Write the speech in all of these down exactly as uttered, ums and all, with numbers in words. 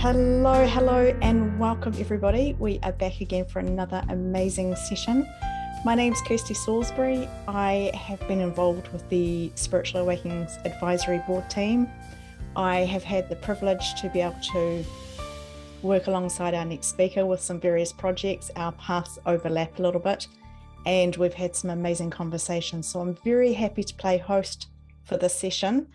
Hello, hello, and welcome everybody. We are back again for another amazing session. My name's Kirsty Salisbury. I have been involved with the Spiritual Awakenings Advisory Board Team. I have had the privilege to be able to work alongside our next speaker with some various projects. Our paths overlap a little bit, and we've had some amazing conversations. So I'm very happy to play host for this session.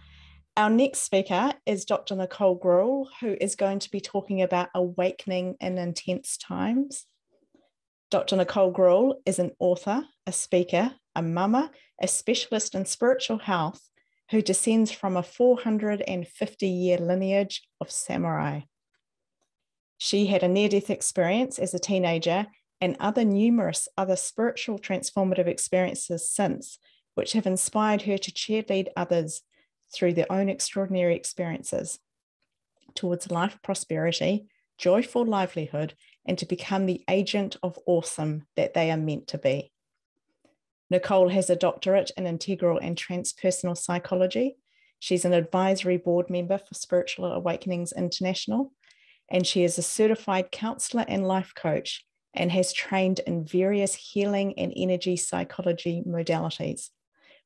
Our next speaker is Doctor Nicole Gruel, who is going to be talking about awakening in intense times. Doctor Nicole Gruel is an author, a speaker, a mama, a specialist in spiritual health, who descends from a four hundred fifty year lineage of samurai. She had a near-death experience as a teenager and other numerous other spiritual transformative experiences since, which have inspired her to cheerlead others through their own extraordinary experiences towards life prosperity, joyful livelihood, and to become the agent of awesome that they are meant to be. Nicole has a doctorate in Integral and Transpersonal Psychology. She's an advisory board member for Spiritual Awakenings International, and she is a certified counselor and life coach and has trained in various healing and energy psychology modalities.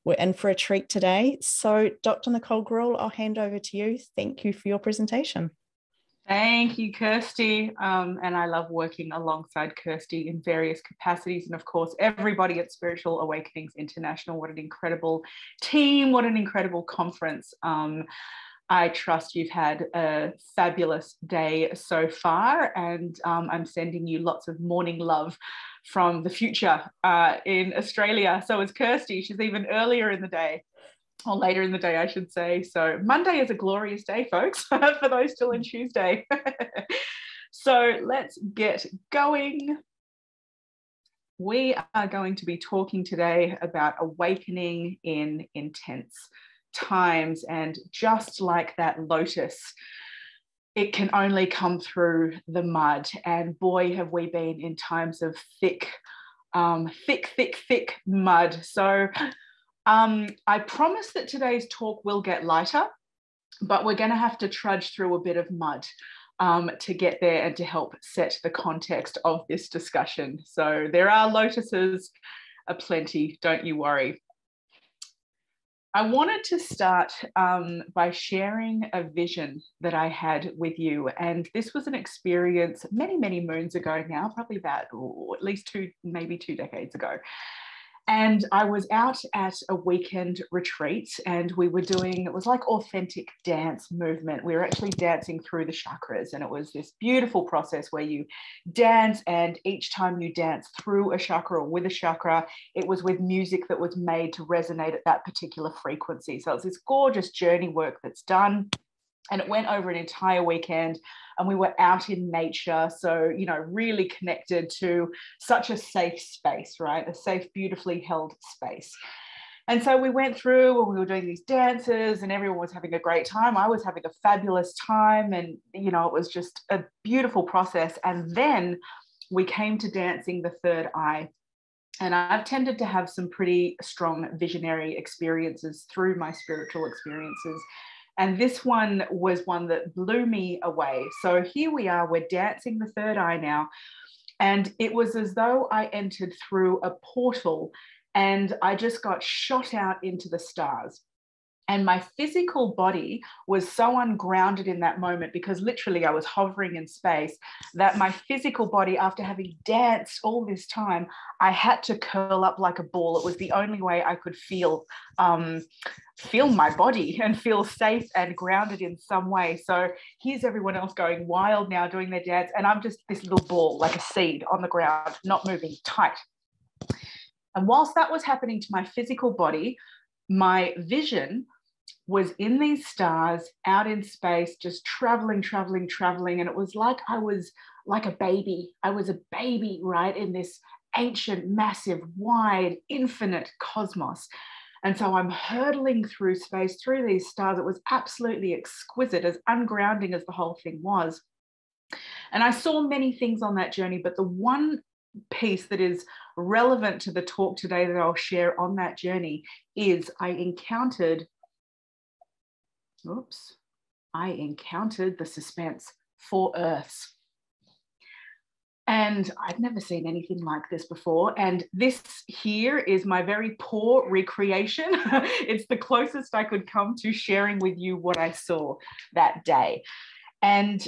We're in for a treat today. So Doctor Nicole Gruel, I'll hand over to you. Thank you for your presentation. Thank you, Kirsty. Um, and I love working alongside Kirsty in various capacities. And of course, everybody at Spiritual Awakenings International, what an incredible team, what an incredible conference. Um, I trust you've had a fabulous day so far, and um, I'm sending you lots of morning love from the future uh, in Australia. So is Kirsty. She's even earlier in the day, or later in the day, I should say. So Monday is a glorious day, folks, for those still in Tuesday. So let's get going. We are going to be talking today about awakening in intense times, and just like that lotus, it can only come through the mud. And boy, have we been in times of thick, um, thick, thick, thick mud. So um, I promise that today's talk will get lighter, but we're going to have to trudge through a bit of mud um, to get there and to help set the context of this discussion. So there are lotuses aplenty, don't you worry. I wanted to start um, by sharing a vision that I had with you. And this was an experience many, many moons ago now, probably about oh, at least two, maybe two decades ago. And I was out at a weekend retreat, and we were doing, it was like authentic dance movement. We were actually dancing through the chakras, and it was this beautiful process where you dance, and each time you dance through a chakra or with a chakra, it was with music that was made to resonate at that particular frequency. So it's this gorgeous journey work that's done. And it went over an entire weekend, and we were out in nature. So, you know, really connected to such a safe space, right? A safe, beautifully held space. And so we went through, and we were doing these dances, and everyone was having a great time. I was having a fabulous time. And, you know, it was just a beautiful process. And then we came to dancing the third eye. And I've tended to have some pretty strong visionary experiences through my spiritual experiences. And this one was one that blew me away. So here we are, we're dancing the third eye now. And it was as though I entered through a portal, and I just got shot out into the stars. And my physical body was so ungrounded in that moment, because literally I was hovering in space, that my physical body, after having danced all this time, I had to curl up like a ball. It was the only way I could feel, um, feel my body and feel safe and grounded in some way. So here's everyone else going wild now, doing their dance. And I'm just this little ball, like a seed on the ground, not moving, tight. And whilst that was happening to my physical body, my vision was in these stars out in space, just traveling, traveling, traveling. And it was like I was like a baby. I was a baby, right, in this ancient, massive, wide, infinite cosmos. And so I'm hurtling through space, through these stars. It was absolutely exquisite, as ungrounding as the whole thing was. And I saw many things on that journey, but the one piece that is relevant to the talk today that I'll share on that journey is I encountered, oops, I encountered the suspense. four Earths. And I've never seen anything like this before. And this here is my very poor recreation. It's the closest I could come to sharing with you what I saw that day. And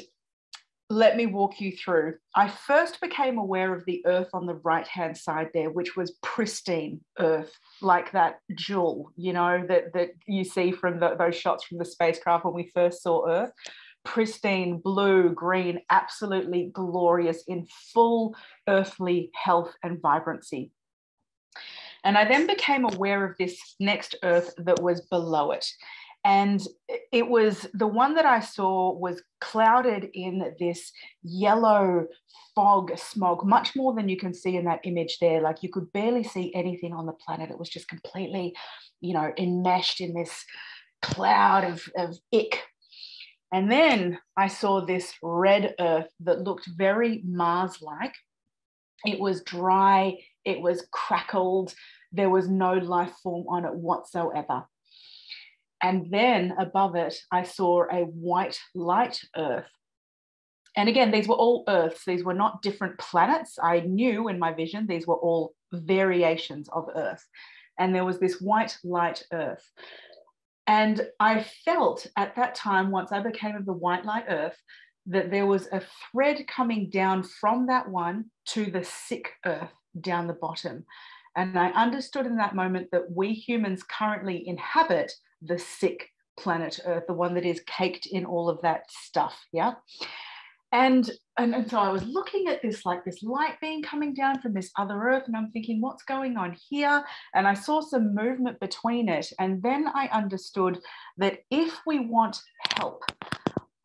let me walk you through. I first became aware of the earth on the right-hand side there, which was pristine earth, like that jewel, you know, that, that you see from the, those shots from the spacecraft when we first saw Earth. Pristine, blue, green, absolutely glorious, in full earthly health and vibrancy. And I then became aware of this next earth that was below it. And it was the one that I saw was clouded in this yellow fog, smog, much more than you can see in that image there. Like you could barely see anything on the planet. It was just completely, you know, enmeshed in this cloud of, of ick. And then I saw this red earth that looked very Mars-like. It was dry, it was crackled, there was no life form on it whatsoever. And then above it, I saw a white light earth. And again, these were all Earths. These were not different planets. I knew in my vision, these were all variations of Earth. And there was this white light earth. And I felt at that time, once I became of the white light earth, that there was a thread coming down from that one to the sick earth down the bottom. And I understood in that moment that we humans currently inhabit the sick planet Earth, the one that is caked in all of that stuff, yeah? And, and, and so I was looking at this, like this light beam coming down from this other Earth, and I'm thinking, what's going on here? And I saw some movement between it. And then I understood that if we want help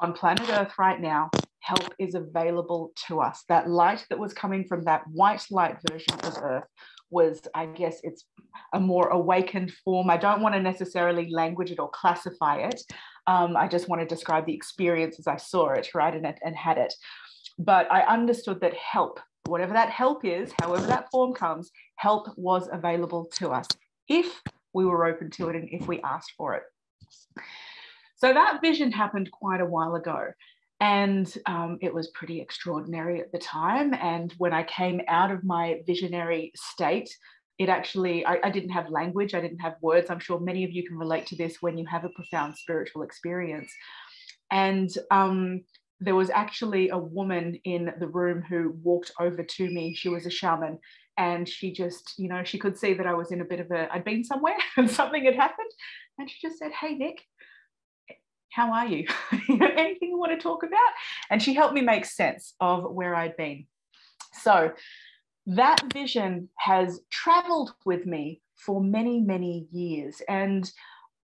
on planet Earth right now, help is available to us. That light that was coming from that white light version of Earth was, I guess, it's a more awakened form. I don't want to necessarily language it or classify it. Um, I just want to describe the experience as I saw it, right, and, and had it. But I understood that help, whatever that help is, however that form comes, help was available to us if we were open to it and if we asked for it. So that vision happened quite a while ago. And um, it was pretty extraordinary at the time. And when I came out of my visionary state, it actually, I, I didn't have language, I didn't have words. I'm sure many of you can relate to this when you have a profound spiritual experience. And um, there was actually a woman in the room who walked over to me. She was a shaman. And she just, you know, she could see that I was in a bit of a, I'd been somewhere and something had happened. And she just said, "Hey, Nick, how are you? Anything you want to talk about?" And she helped me make sense of where I'd been. So that vision has traveled with me for many, many years. And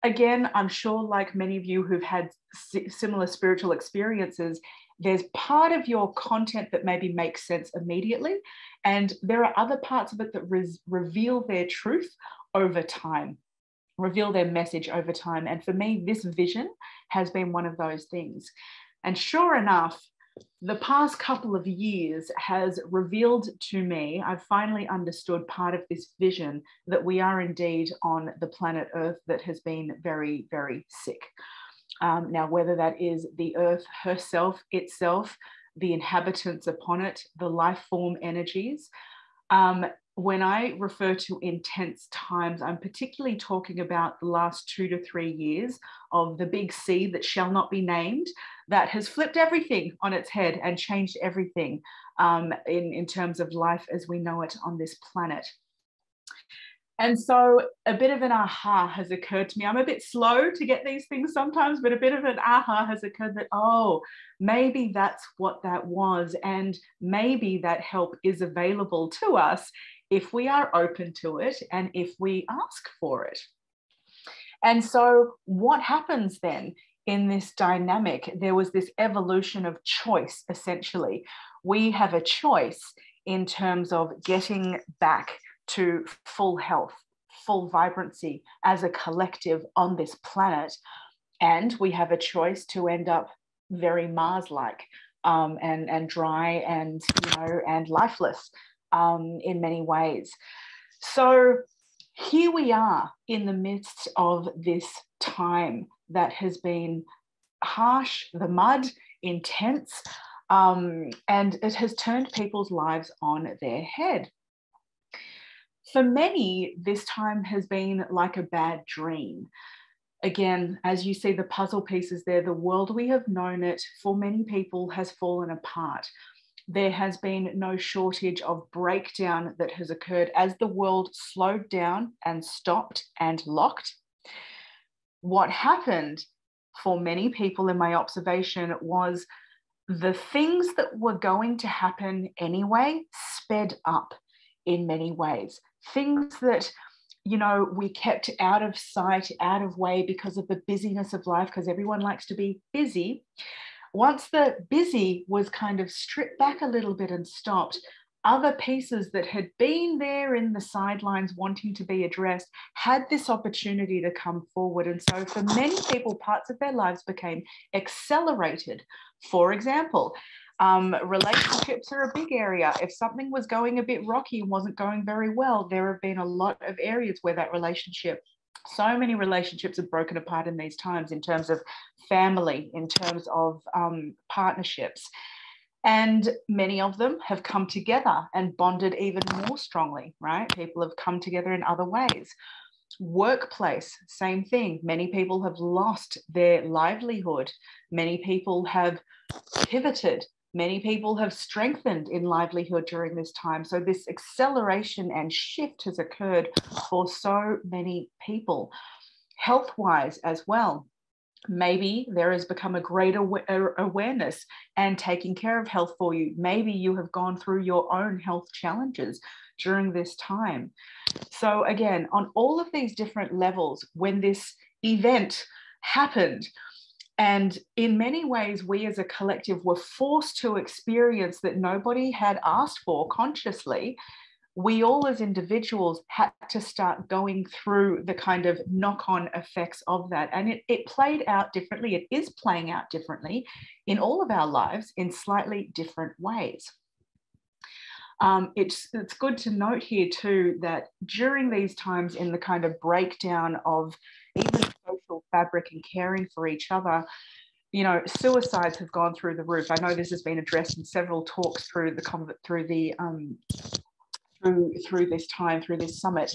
again, I'm sure like many of you who've had similar spiritual experiences, there's part of your content that maybe makes sense immediately. And there are other parts of it that re- reveal their truth over time. reveal their message over time. And for me, this vision has been one of those things. And sure enough, the past couple of years has revealed to me, I've finally understood part of this vision, that we are indeed on the planet Earth that has been very, very sick. Um, now, whether that is the Earth herself, itself, the inhabitants upon it, the life form energies, um, when I refer to intense times, I'm particularly talking about the last two to three years of the big C that shall not be named, that has flipped everything on its head and changed everything um, in, in terms of life as we know it on this planet. And so a bit of an aha has occurred to me. I'm a bit slow to get these things sometimes, but a bit of an aha has occurred that, oh, maybe that's what that was. And maybe that help is available to us if we are open to it and if we ask for it. And so what happens then in this dynamic? There was this evolution of choice, essentially. We have a choice in terms of getting back to full health, full vibrancy as a collective on this planet. And we have a choice to end up very Mars-like um, and, and dry and, you know, and lifeless um, in many ways. So here we are in the midst of this time that has been harsh, the mud, intense, um, and it has turned people's lives on their head. For many, this time has been like a bad dream. Again, as you see the puzzle pieces there, the world we have known it for many people has fallen apart. There has been no shortage of breakdown that has occurred as the world slowed down and stopped and locked. What happened for many people, in my observation, was the things that were going to happen anyway sped up in many ways. Things that, you know, we kept out of sight, out of way because of the busyness of life, because everyone likes to be busy. Once the busy was kind of stripped back a little bit and stopped, other pieces that had been there in the sidelines wanting to be addressed had this opportunity to come forward. And so for many people, parts of their lives became accelerated. For example, Um, relationships are a big area. If something was going a bit rocky and wasn't going very well, there have been a lot of areas where that relationship, so many relationships are broken apart in these times, in terms of family, in terms of um, partnerships. And many of them have come together and bonded even more strongly, right? People have come together in other ways. Workplace, same thing. Many people have lost their livelihood. Many people have pivoted. Many people have strengthened in livelihood during this time. So this acceleration and shift has occurred for so many people. Health-wise as well, maybe there has become a greater awareness and taking care of health for you. Maybe you have gone through your own health challenges during this time. So again, on all of these different levels, when this event happened, and in many ways, we as a collective were forced to experience that nobody had asked for consciously, we all as individuals had to start going through the kind of knock-on effects of that. And it, it played out differently. It is playing out differently in all of our lives in slightly different ways. Um, it's, it's good to note here too that during these times, in the kind of breakdown of even social fabric and caring for each other, you know, suicides have gone through the roof. I know this has been addressed in several talks through the through the um, through through this time, through this summit.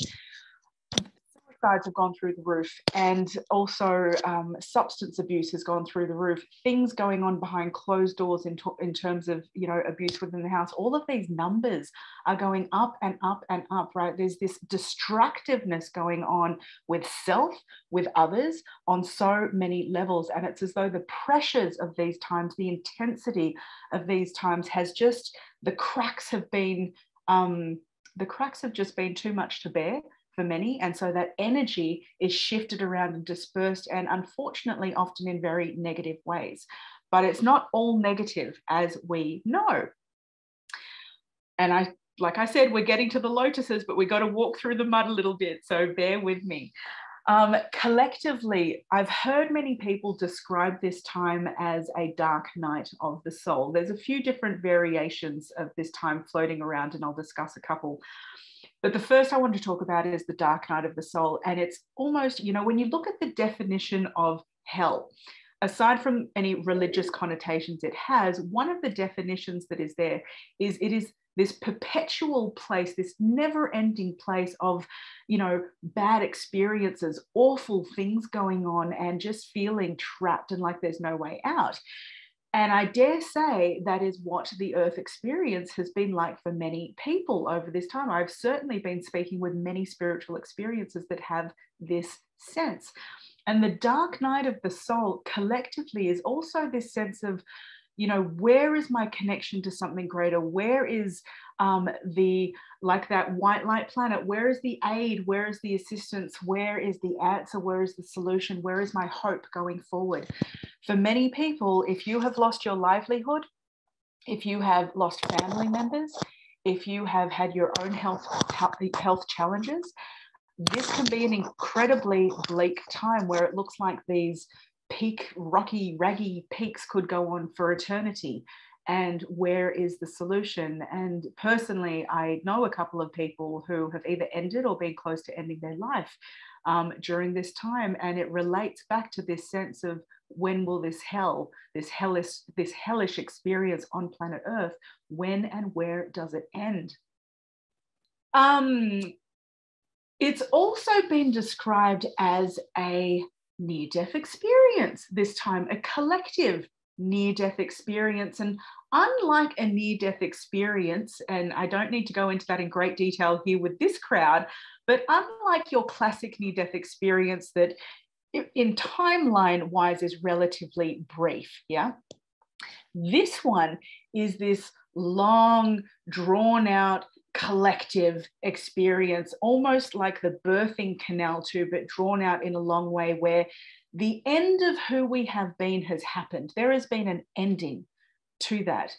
Suicides have gone through the roof, and also um, substance abuse has gone through the roof. Things going on behind closed doors in, in terms of, you know, abuse within the house. All of these numbers are going up and up and up, right? There's this distractiveness going on with self, with others, on so many levels. And it's as though the pressures of these times, the intensity of these times has just, the cracks have been, um, the cracks have just been too much to bear for many, and so that energy is shifted around and dispersed, and unfortunately often in very negative ways. But it's not all negative, as we know. And I, like I said, we're getting to the lotuses, but we've got to walk through the mud a little bit, so bear with me. Um, collectively, I've heard many people describe this time as a dark night of the soul. There's a few different variations of this time floating around, and I'll discuss a couple. But the first I want to talk about is the dark night of the soul. And it's almost, you know, when you look at the definition of hell, aside from any religious connotations it has, one of the definitions that is there is it is this perpetual place, this never-ending place of, you know, bad experiences, awful things going on, and just feeling trapped and like there's no way out. And I dare say that is what the earth experience has been like for many people over this time. I've certainly been speaking with many spiritual experiences that have this sense. And the dark night of the soul collectively is also this sense of, you know, where is my connection to something greater? Where is um, the, like that white light planet, where is the aid? Where is the assistance? Where is the answer? Where is the solution? Where is my hope going forward? For many people, if you have lost your livelihood, if you have lost family members, if you have had your own health, health challenges, this can be an incredibly bleak time where it looks like these peak rocky raggy peaks could go on for eternity. And where is the solution? And personally, I know a couple of people who have either ended or been close to ending their life um, during this time. And it relates back to this sense of, when will this hell, this hellish, this hellish experience on planet Earth, when and where does it end? Um, it's also been described as a near-death experience this time, a collective near-death experience. And unlike a near-death experience, and I don't need to go into that in great detail here with this crowd, but unlike your classic near-death experience that in timeline-wise is relatively brief, yeah? This one is this long, drawn-out, collective experience, almost like the birthing canal tube, but drawn out in a long way, where the end of who we have been has happened. There has been an ending to that.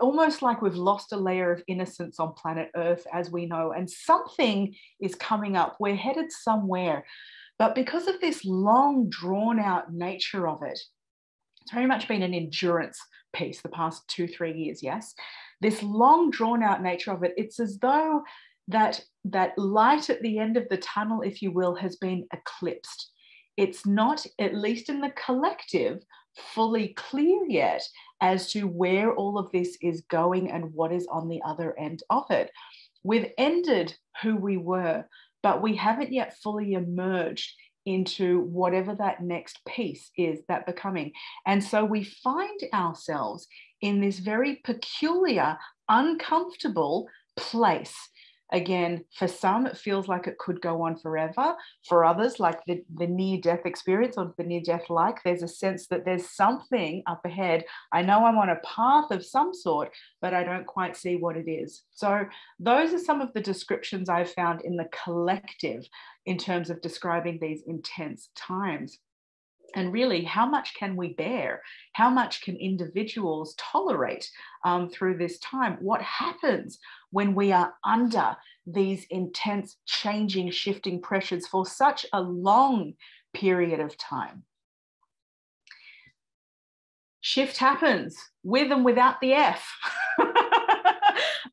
Almost like we've lost a layer of innocence on planet Earth as we know, and something is coming up. We're headed somewhere. But because of this long, drawn-out nature of it, it's very much been an endurance piece the past two, three years, yes? This long, drawn-out nature of it, it's as though that, that light at the end of the tunnel, if you will, has been eclipsed. It's not, at least in the collective, fully clear yet as to where all of this is going and what is on the other end of it. We've ended who we were, but we haven't yet fully emerged into whatever that next piece is, that becoming. And so we find ourselves in this very peculiar, uncomfortable place. Again, for some, it feels like it could go on forever. For others, like the, the near-death experience or the near-death-like, there's a sense that there's something up ahead. I know I'm on a path of some sort, but I don't quite see what it is. So those are some of the descriptions I've found in the collective in terms of describing these intense times. And really, how much can we bear? How much can individuals tolerate um, through this time? What happens when we are under these intense, changing, shifting pressures for such a long period of time? Shift happens with and without the F.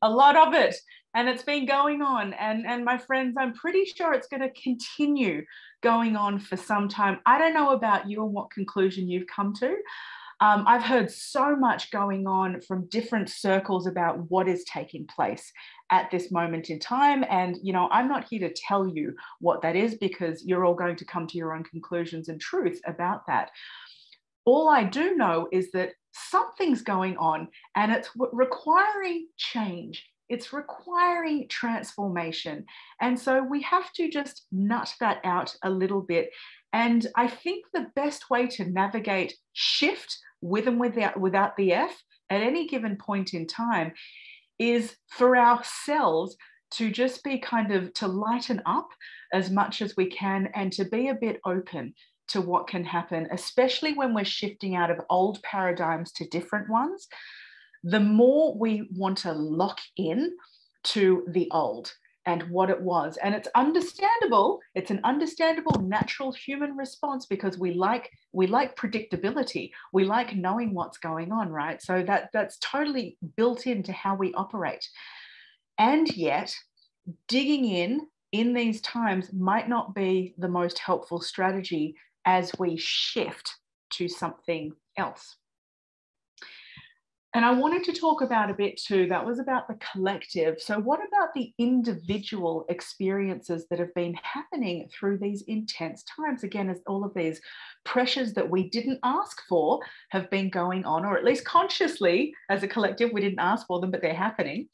A lot of it. And it's been going on. And, and my friends, I'm pretty sure it's going to continue going on for some time. I don't know about you and what conclusion you've come to. Um, I've heard so much going on from different circles about what is taking place at this moment in time. And, you know, I'm not here to tell you what that is, because you're all going to come to your own conclusions and truths about that. All I do know is that something's going on, and it's requiring change. It's requiring transformation. And so we have to just nut that out a little bit. And I think the best way to navigate shift with and without, without the F at any given point in time is for ourselves to just be kind of, to lighten up as much as we can and to be a bit open to what can happen, especially when we're shifting out of old paradigms to different ones. The more we want to lock in to the old and what it was. And it's understandable. It's an understandable, natural human response, because we like, we like predictability. We like knowing what's going on, right? So that, that's totally built into how we operate. And yet, digging in in these times might not be the most helpful strategy as we shift to something else. And I wanted to talk about a bit too, that was about the collective. So what about the individual experiences that have been happening through these intense times? Again, as all of these pressures that we didn't ask for have been going on, or at least consciously as a collective, we didn't ask for them, but they're happening.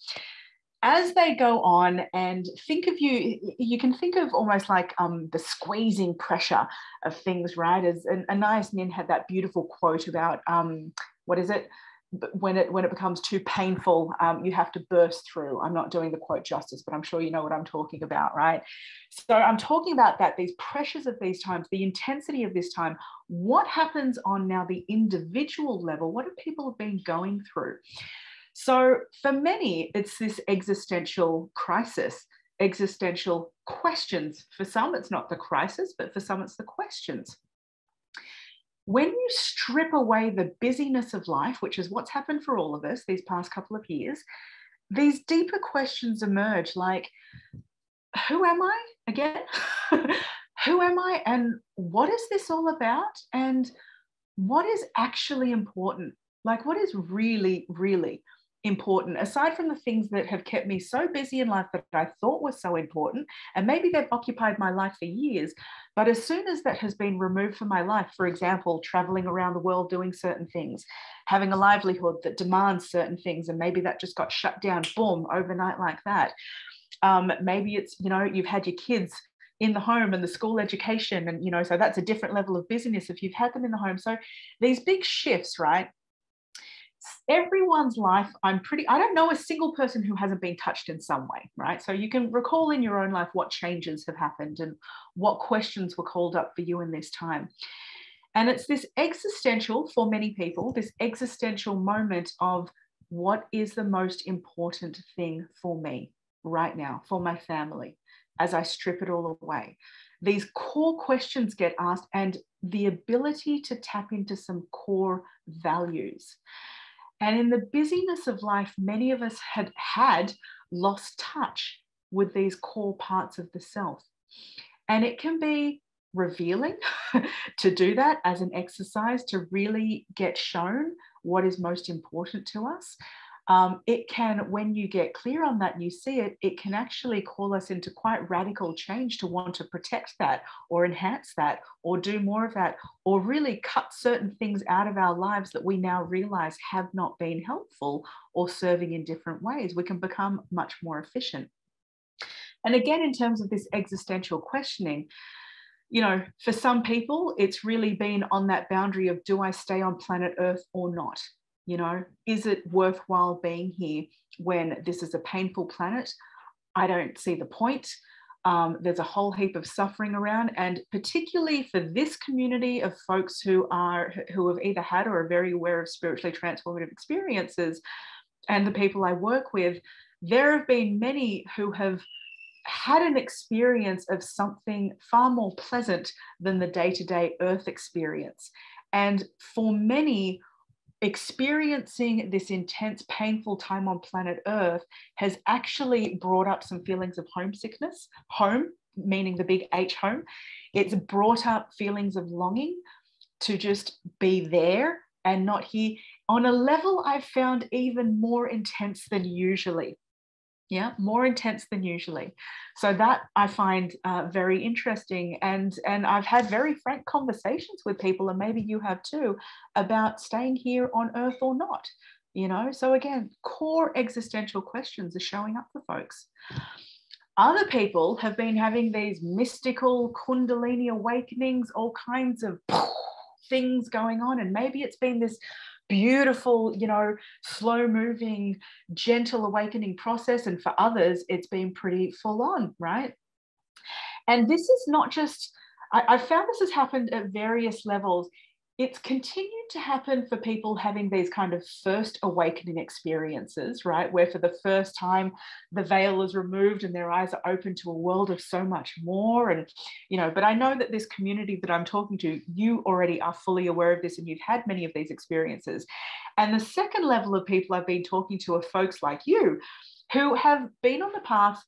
As they go on, and think of you, you can think of almost like um, the squeezing pressure of things, right? As and Anais Nin had that beautiful quote about, um, what is it? When it when it becomes too painful, um, you have to burst through. I'm not doing the quote justice, but I'm sure you know what I'm talking about, right? So I'm talking about that, these pressures of these times, the intensity of this time. What happens on now the individual level? What have people been going through? So for many, it's this existential crisis, existential questions. For some, it's not the crisis, but for some, it's the questions. When you strip away the busyness of life, which is what's happened for all of us these past couple of years, these deeper questions emerge, like, who am I again? Who am I, and what is this all about, and what is actually important? Like, what is really, really important, aside from the things that have kept me so busy in life that I thought were so important, and maybe they've occupied my life for years, but as soon as that has been removed from my life, for example, traveling around the world doing certain things, having a livelihood that demands certain things, and maybe that just got shut down, boom, overnight like that. Um, maybe it's, you know, you've had your kids in the home and the school education, and, you know, so that's a different level of busyness if you've had them in the home. So these big shifts, right? Everyone's life, I'm pretty, I don't know a single person who hasn't been touched in some way, right? So you can recall in your own life what changes have happened and what questions were called up for you in this time. And it's this existential, for many people, this existential moment of what is the most important thing for me right now, for my family, as I strip it all away. These core questions get asked, and the ability to tap into some core values. And in the busyness of life, many of us had had lost touch with these core parts of the self. And it can be revealing to do that as an exercise, to really get shown what is most important to us. Um, it can, when you get clear on that and you see it, it can actually call us into quite radical change to want to protect that or enhance that or do more of that, or really cut certain things out of our lives that we now realize have not been helpful or serving in different ways. We can become much more efficient. And again, in terms of this existential questioning, you know, for some people, it's really been on that boundary of, do I stay on planet Earth or not? You know, is it worthwhile being here when this is a painful planet? I don't see the point. Um, there's a whole heap of suffering around, and particularly for this community of folks who are who have either had or are very aware of spiritually transformative experiences, and the people I work with, there have been many who have had an experience of something far more pleasant than the day-to-day Earth experience. And for many, experiencing this intense, painful time on planet Earth has actually brought up some feelings of homesickness, home, meaning the big H, home. It's brought up feelings of longing to just be there and not here, on a level I've found even more intense than usually. Yeah, more intense than usually. So that I find uh, very interesting. And, and I've had very frank conversations with people, and maybe you have too, about staying here on Earth or not, you know? So again, core existential questions are showing up for folks. Other people have been having these mystical Kundalini awakenings, all kinds of things going on. And maybe it's been this beautiful, you know, slow-moving, gentle awakening process. And for others, it's been pretty full-on, right? And this is not just, I, I found this has happened at various levels. It's continued to happen for people having these kind of first awakening experiences, right? Where for the first time, the veil is removed and their eyes are open to a world of so much more. And, you know, but I know that this community that I'm talking to, you already are fully aware of this and you've had many of these experiences. And the second level of people I've been talking to are folks like you who have been on the path,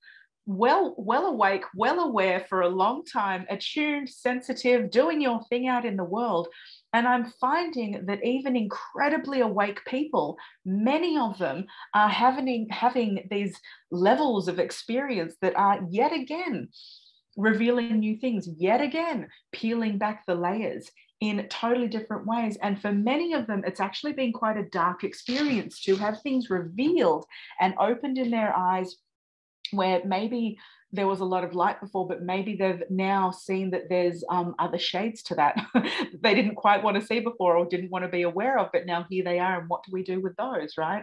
well, well awake, well aware for a long time, attuned, sensitive, doing your thing out in the world. And I'm finding that even incredibly awake people, many of them are having, having these levels of experience that are yet again revealing new things, yet again peeling back the layers in totally different ways. And for many of them, it's actually been quite a dark experience to have things revealed and opened in their eyes, where maybe there was a lot of light before, but maybe they've now seen that there's um, other shades to that they didn't quite want to see before or didn't want to be aware of, but now here they are, and what do we do with those, right?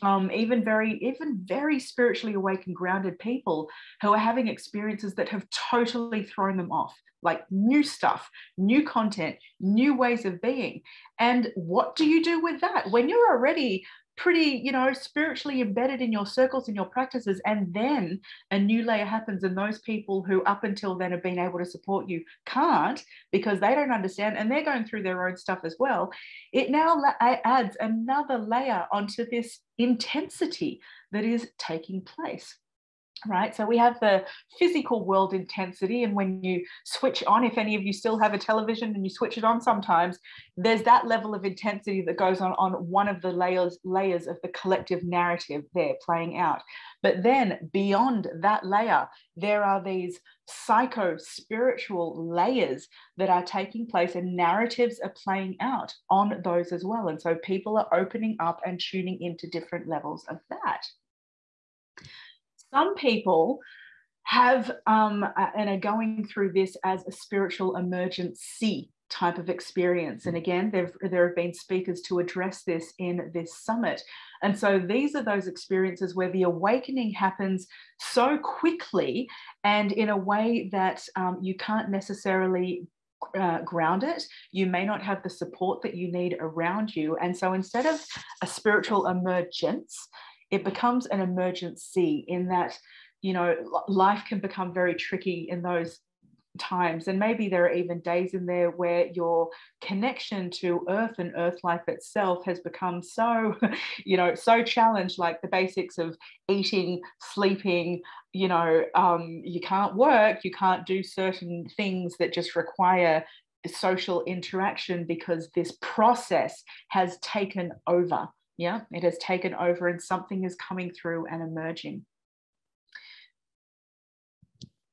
Um, even very, even very spiritually awake and grounded people who are having experiences that have totally thrown them off, like new stuff, new content, new ways of being. And what do you do with that when you're already pretty, you know, spiritually embedded in your circles and your practices, and then a new layer happens, and those people who up until then have been able to support you can't, because they don't understand and they're going through their own stuff as well. It now adds another layer onto this intensity that is taking place. right? So we have the physical world intensity, and when you switch on, if any of you still have a television and you switch it on sometimes, there's that level of intensity that goes on on one of the layers, layers of the collective narrative there playing out. But then beyond that layer, there are these psycho-spiritual layers that are taking place, and narratives are playing out on those as well. And so people are opening up and tuning into different levels of that. Some people have um, and are going through this as a spiritual emergency type of experience. And again, there there have been speakers to address this in this summit. And so these are those experiences where the awakening happens so quickly and in a way that um, you can't necessarily Uh, ground it. You may not have the support that you need around you, and so instead of a spiritual emergence, it becomes an emergency, in that, you know, life can become very tricky in those times, and maybe there are even days in there where your connection to earth and earth life itself has become so, you know, so challenged, like the basics of eating, sleeping, you know, um, you can't work, you can't do certain things that just require social interaction, because this process has taken over. Yeah, it has taken over, and something is coming through and emerging.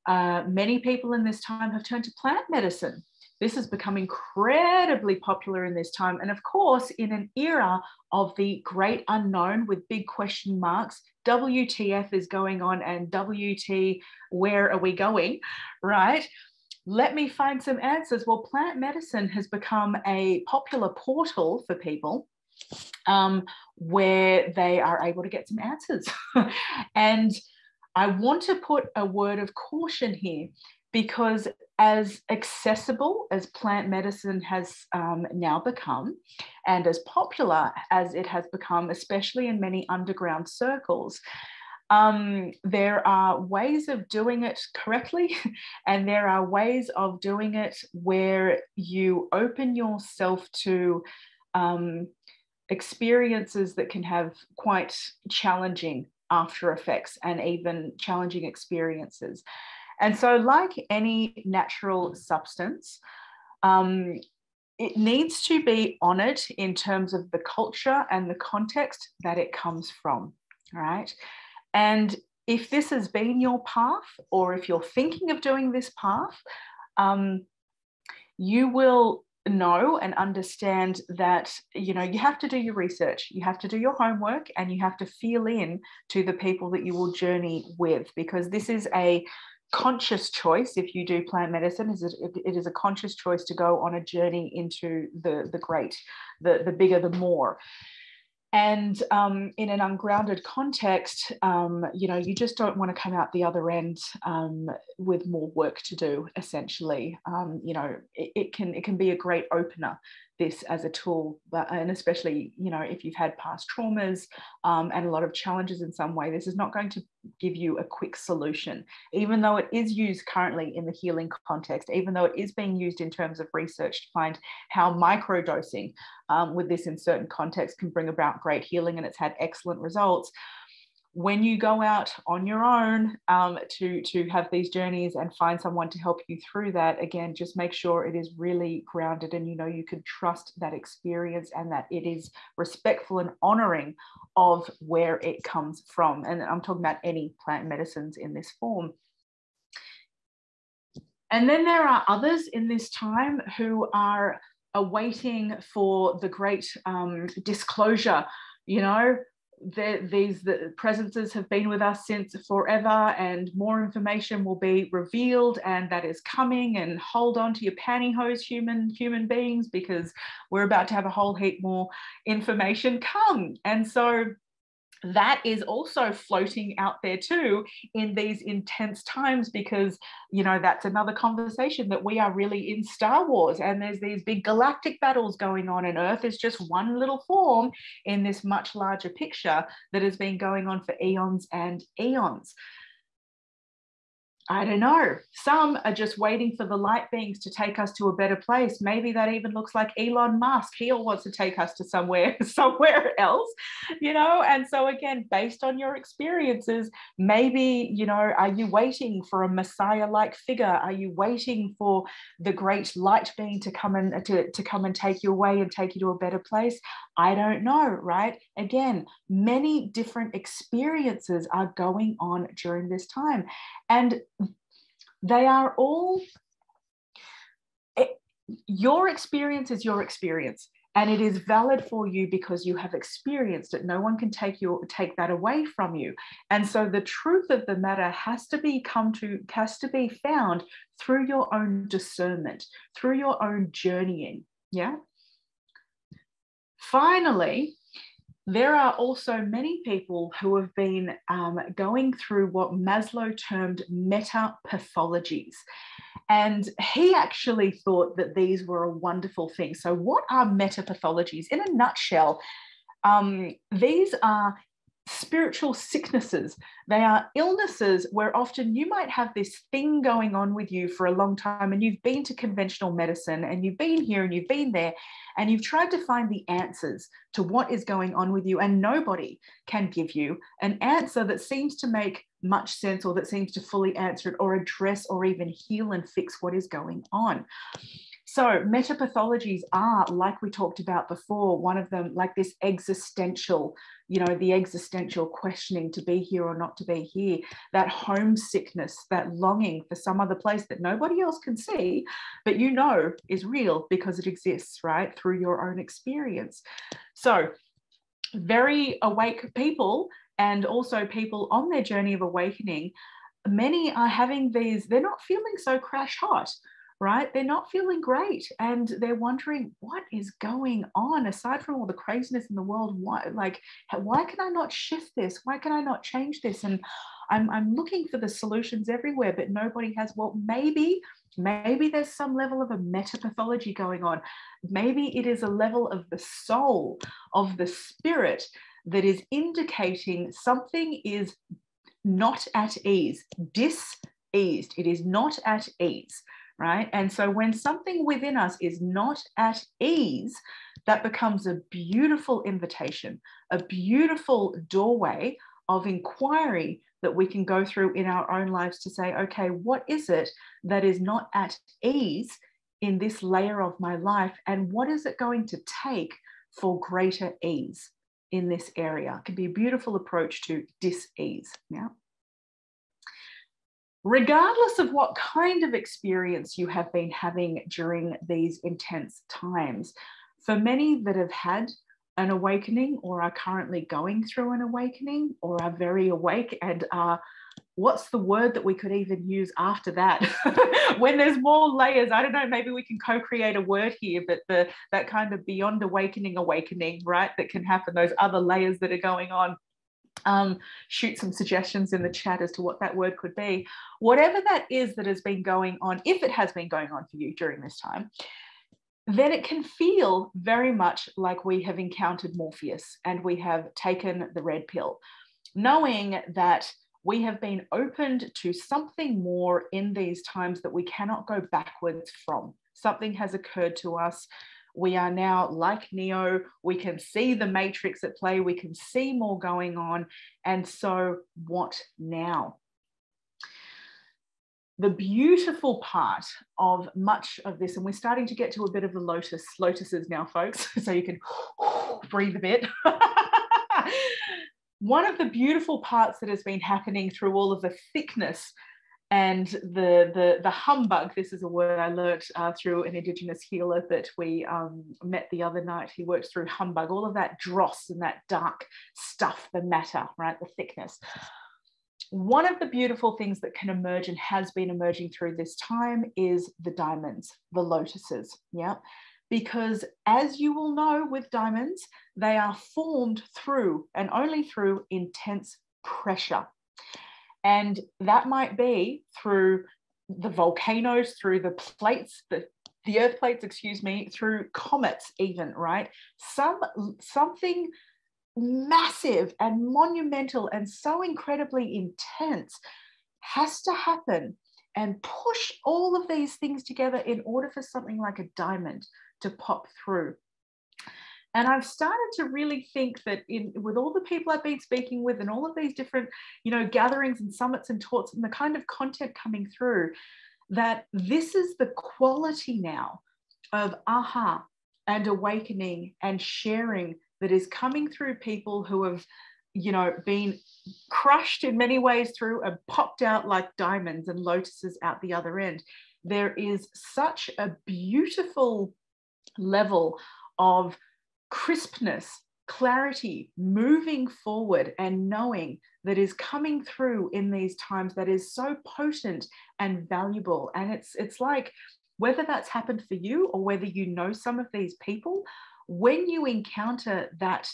Uh, many people in this time have turned to plant medicine. This has become incredibly popular in this time. And of course, in an era of the great unknown with big question marks, W T F is going on, and W T, where are we going, right? Let me find some answers. Well, plant medicine has become a popular portal for people, um, where they are able to get some answers. And I want to put a word of caution here, because as accessible as plant medicine has um, now become, and as popular as it has become, especially in many underground circles, um, there are ways of doing it correctly, and there are ways of doing it where you open yourself to um, experiences that can have quite challenging after effects and even challenging experiences. And so, like any natural substance, um, it needs to be honoured in terms of the culture and the context that it comes from, right? And if this has been your path, or if you're thinking of doing this path, um, you will know and understand that, you know, you have to do your research, you have to do your homework, and you have to feel in to the people that you will journey with, because this is a conscious choice. If you do plant medicine, it is a conscious choice to go on a journey into the the great, the the bigger, the more. And um, in an ungrounded context, um, you know, you just don't want to come out the other end um, with more work to do, essentially. Um, you know, it, it can it can be a great opener, this as a tool, but, and especially, you know, if you've had past traumas um, and a lot of challenges in some way, this is not going to give you a quick solution, even though it is used currently in the healing context, even though it is being used in terms of research to find how microdosing um, with this in certain contexts can bring about great healing, and it's had excellent results. When you go out on your own um, to, to have these journeys and find someone to help you through that, again, just make sure it is really grounded, and you know you can trust that experience, and that it is respectful and honouring of where it comes from. And I'm talking about any plant medicines in this form. And then there are others in this time who are awaiting for the great um, disclosure, you know, The, these the presences have been with us since forever, and more information will be revealed, and that is coming, and hold on to your pantyhose, human human beings, because we're about to have a whole heap more information come. And so that is also floating out there too in these intense times, because, you know, that's another conversation, that we are really in Star Wars, and there's these big galactic battles going on, and Earth is just one little form in this much larger picture that has been going on for eons and eons. I don't know. Some are just waiting for the light beings to take us to a better place. Maybe that even looks like Elon Musk. He all wants to take us to somewhere, somewhere else, you know? And so again, based on your experiences, maybe, you know, are you waiting for a messiah-like figure? Are you waiting for the great light being to come and to, to come and take you away and take you to a better place? I don't know, right? Again, many different experiences are going on during this time. And they are all, it, your experience is your experience, and it is valid for you because you have experienced it. No one can take your take that away from you. And so the truth of the matter has to be come to has to be found through your own discernment, through your own journeying. Yeah. Finally, there are also many people who have been um, going through what Maslow termed meta-pathologies. And he actually thought that these were a wonderful thing. So what are meta-pathologies? In a nutshell, um, these are spiritual sicknesses. They are illnesses where often you might have this thing going on with you for a long time, and you've been to conventional medicine, and you've been here, and you've been there, and you've tried to find the answers to what is going on with you, and nobody can give you an answer that seems to make much sense, or that seems to fully answer it, or address, or even heal and fix what is going on. So metapathologies are, like we talked about before, one of them, like this existential, you know, the existential questioning to be here or not to be here, that homesickness, that longing for some other place that nobody else can see, but you know is real because it exists, right, through your own experience. So very awake people, and also people on their journey of awakening, many are having these, they're not feeling so crash hot, right? They're not feeling great, and they're wondering what is going on. Aside from all the craziness in the world, why, like, why can I not shift this? Why can I not change this? And I'm, I'm looking for the solutions everywhere, but nobody has. Well, maybe, maybe there's some level of a metapathology going on. Maybe it is a level of the soul, of the spirit, that is indicating something is not at ease, dis-eased. It is not at ease. Right? And so when something within us is not at ease, that becomes a beautiful invitation, a beautiful doorway of inquiry that we can go through in our own lives to say, okay, what is it that is not at ease in this layer of my life? And what is it going to take for greater ease in this area? It can be a beautiful approach to dis-ease. Yeah. Regardless of what kind of experience you have been having during these intense times, for many that have had an awakening or are currently going through an awakening or are very awake and are, what's the word that we could even use after that? When there's more layers, I don't know, maybe we can co-create a word here, but the that kind of beyond awakening, awakening, right, that can happen, those other layers that are going on. Um, shoot some suggestions in the chat as to what that word could be. Whatever that is that has been going on, if it has been going on for you during this time, then it can feel very much like we have encountered Morpheus and we have taken the red pill, knowing that we have been opened to something more in these times that we cannot go backwards from. Something has occurred to us. We are now like Neo, we can see the matrix at play, we can see more going on. And so what now? The beautiful part of much of this, and we're starting to get to a bit of the lotus, lotuses now, folks, so you can breathe a bit. One of the beautiful parts that has been happening through all of the thickness and the, the, the humbug, this is a word I learnt uh, through an Indigenous healer that we um, met the other night. He works through humbug, all of that dross and that dark stuff, the matter, right, the thickness. One of the beautiful things that can emerge and has been emerging through this time is the diamonds, the lotuses, yeah? Because as you will know with diamonds, they are formed through and only through intense pressure. And that might be through the volcanoes, through the plates, the, the earth plates, excuse me, through comets even, right? Some, something massive and monumental and so incredibly intense has to happen and push all of these things together in order for something like a diamond to pop through. And I've started to really think that in, with all the people I've been speaking with and all of these different, you know, gatherings and summits and talks and the kind of content coming through, that this is the quality now of aha and awakening and sharing that is coming through people who have, you know, been crushed in many ways through and popped out like diamonds and lotuses out the other end. There is such a beautiful level of crispness, clarity, moving forward and knowing that is coming through in these times that is so potent and valuable. And it's, it's like, whether that's happened for you or whether you know some of these people, when you encounter that,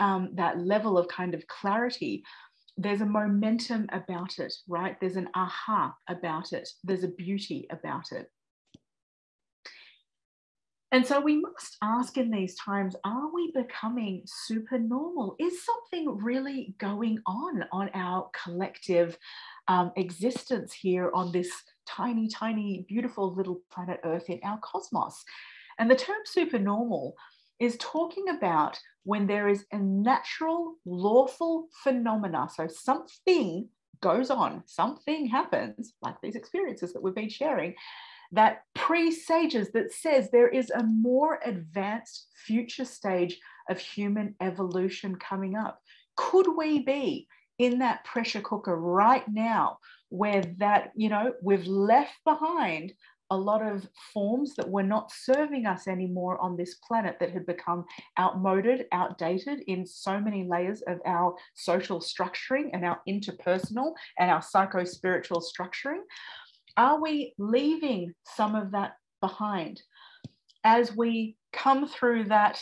um, that level of kind of clarity, there's a momentum about it, right? There's an aha about it. There's a beauty about it. And so we must ask in these times, are we becoming super normal? Is something really going on on our collective um, existence here on this tiny, tiny, beautiful little planet Earth in our cosmos? And the term supernormal is talking about when there is a natural, lawful phenomena. So something goes on, something happens, like these experiences that we've been sharing, that presages, that says there is a more advanced future stage of human evolution coming up. Could we be in that pressure cooker right now where that, you know, we've left behind a lot of forms that were not serving us anymore on this planet, that had become outmoded, outdated in so many layers of our social structuring and our interpersonal and our psycho-spiritual structuring? Are we leaving some of that behind as we come through that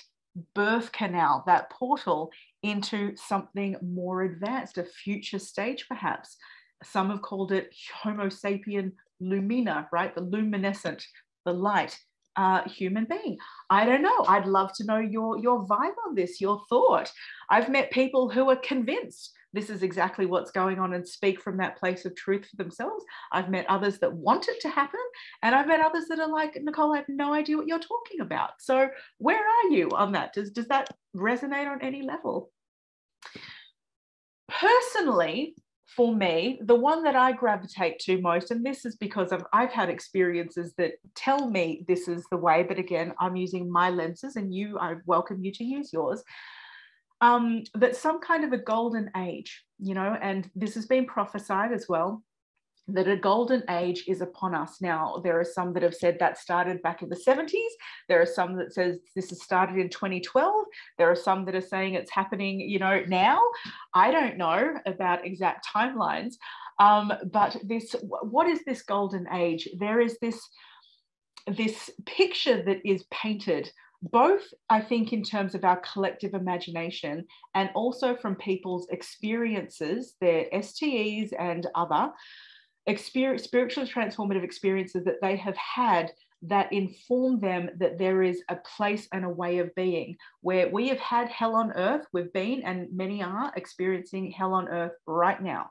birth canal, that portal into something more advanced, a future stage perhaps? Some have called it Homo Sapien Lumina, right? The luminescent, the light uh, human being. I don't know. I'd love to know your, your vibe on this, your thought. I've met people who are convinced this is exactly what's going on and speak from that place of truth for themselves. I've met others that want it to happen. And I've met others that are like, Nicole, I have no idea what you're talking about. So where are you on that? Does, does that resonate on any level? Personally, for me, the one that I gravitate to most, and this is because I've, I've had experiences that tell me this is the way, but again, I'm using my lenses and you, I welcome you to use yours. Um, that some kind of a golden age, you know, and this has been prophesied as well, that a golden age is upon us. Now, there are some that have said that started back in the seventies. There are some that says this has started in twenty twelve. There are some that are saying it's happening, you know, now. I don't know about exact timelines, um, but this, what is this golden age? There is this, this picture that is painted, both, I think, in terms of our collective imagination and also from people's experiences, their S T Es and other experience, spiritual transformative experiences that they have had that inform them that there is a place and a way of being where we have had hell on earth, we've been, and many are experiencing hell on earth right now.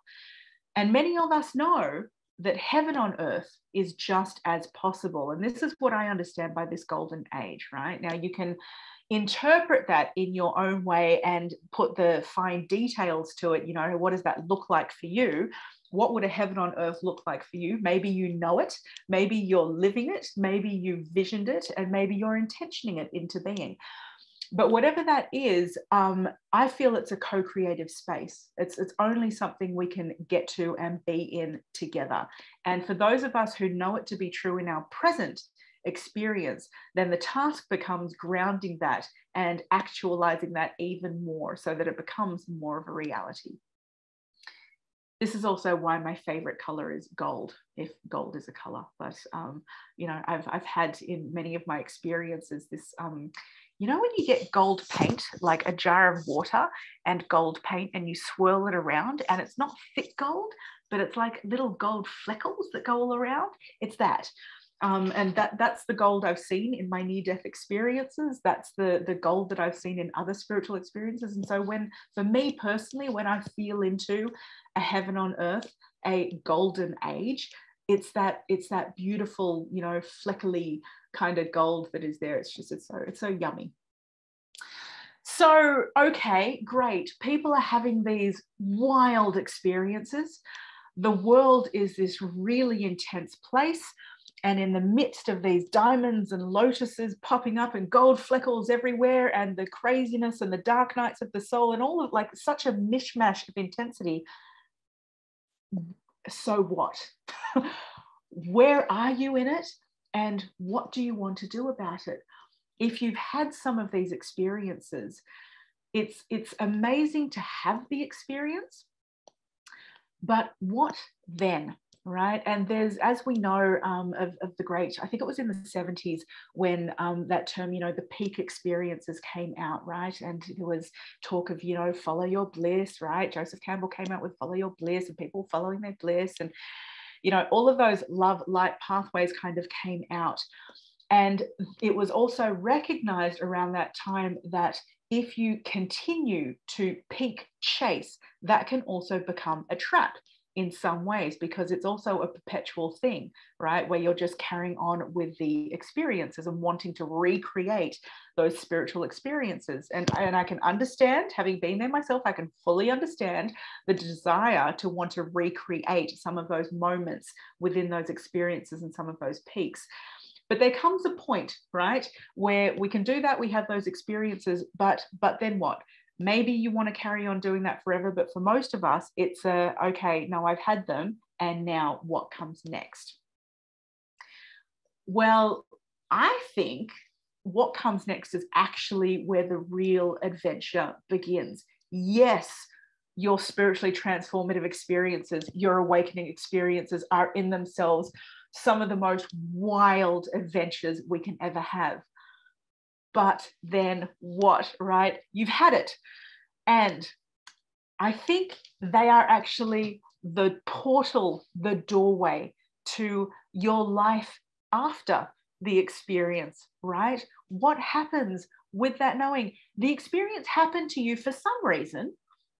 And many of us know that heaven on earth is just as possible. And this is what I understand by this golden age, right? Now, you can interpret that in your own way and put the fine details to it. You know, what does that look like for you? What would a heaven on earth look like for you? Maybe you know it, maybe you're living it, maybe you visioned it, and maybe you're intentioning it into being. But whatever that is, um, I feel it's a co-creative space. It's, it's only something we can get to and be in together. And for those of us who know it to be true in our present experience, then the task becomes grounding that and actualizing that even more so that it becomes more of a reality. This is also why my favorite color is gold, if gold is a color. But, um, you know, I've, I've had in many of my experiences this... Um, You know when you get gold paint, like a jar of water and gold paint, and you swirl it around, and it's not thick gold, but it's like little gold fleckles that go all around? It's that. Um, and that, that's the gold I've seen in my near-death experiences. That's the, the gold that I've seen in other spiritual experiences. And so when, for me personally, when I feel into a heaven on earth, a golden age. It's that, it's that beautiful, you know, fleckly kind of gold that is there. It's just, it's so, it's so yummy. So, okay, great. People are having these wild experiences. The world is this really intense place. And in the midst of these diamonds and lotuses popping up and gold fleckles everywhere and the craziness and the dark nights of the soul and all of, like, such a mishmash of intensity. So what? Where are you in it? And what do you want to do about it? If you've had some of these experiences, it's, it's amazing to have the experience, but what then, right? And there's, as we know, um, of, of the great, I think it was in the seventies when um, that term, you know, the peak experiences came out, right? And there was talk of, you know, follow your bliss, right? Joseph Campbell came out with follow your bliss and people following their bliss. And, you know, all of those love, light pathways kind of came out. And it was also recognized around that time that if you continue to peak chase, that can also become a trap in some ways, because it's also a perpetual thing, right? Where you're just carrying on with the experiences and wanting to recreate those spiritual experiences. And, and I can understand, having been there myself, I can fully understand the desire to want to recreate some of those moments within those experiences and some of those peaks. But there comes a point, right, where we can do that, we have those experiences, but, but then what? Maybe you want to carry on doing that forever, but for most of us, it's a, okay, now I've had them, and now what comes next? Well, I think what comes next is actually where the real adventure begins. Yes, your spiritually transformative experiences, your awakening experiences are in themselves some of the most wild adventures we can ever have. But then what, right? You've had it. And I think they are actually the portal, the doorway to your life after the experience, right? What happens with that knowing? The experience happened to you for some reason,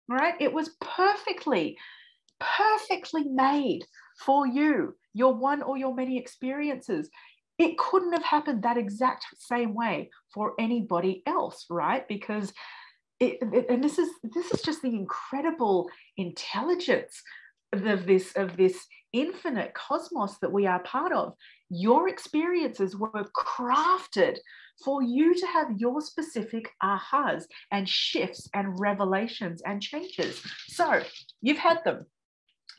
right? It was perfectly, perfectly made for you, your one or your many experiences. It couldn't have happened that exact same way for anybody else, right? Because, it, it, and this is this is just the incredible intelligence of this of this infinite cosmos that we are part of. Your experiences were crafted for you to have your specific ahas and shifts and revelations and changes. So you've had them.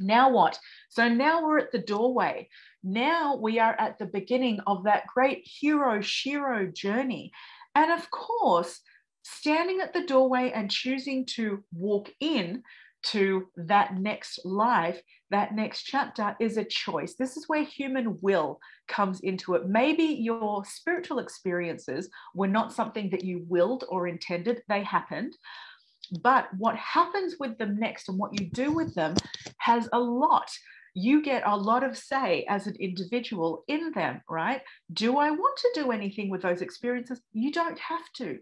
Now what? So now we're at the doorway. Now we are at the beginning of that great hero shiro journey. And of course, standing at the doorway and choosing to walk in to that next life, that next chapter, is a choice. This is where human will comes into it. Maybe your spiritual experiences were not something that you willed or intended. They happened. But what happens with them next and what you do with them has a lot. You get a lot of say as an individual in them, right? Do I want to do anything with those experiences? You don't have to.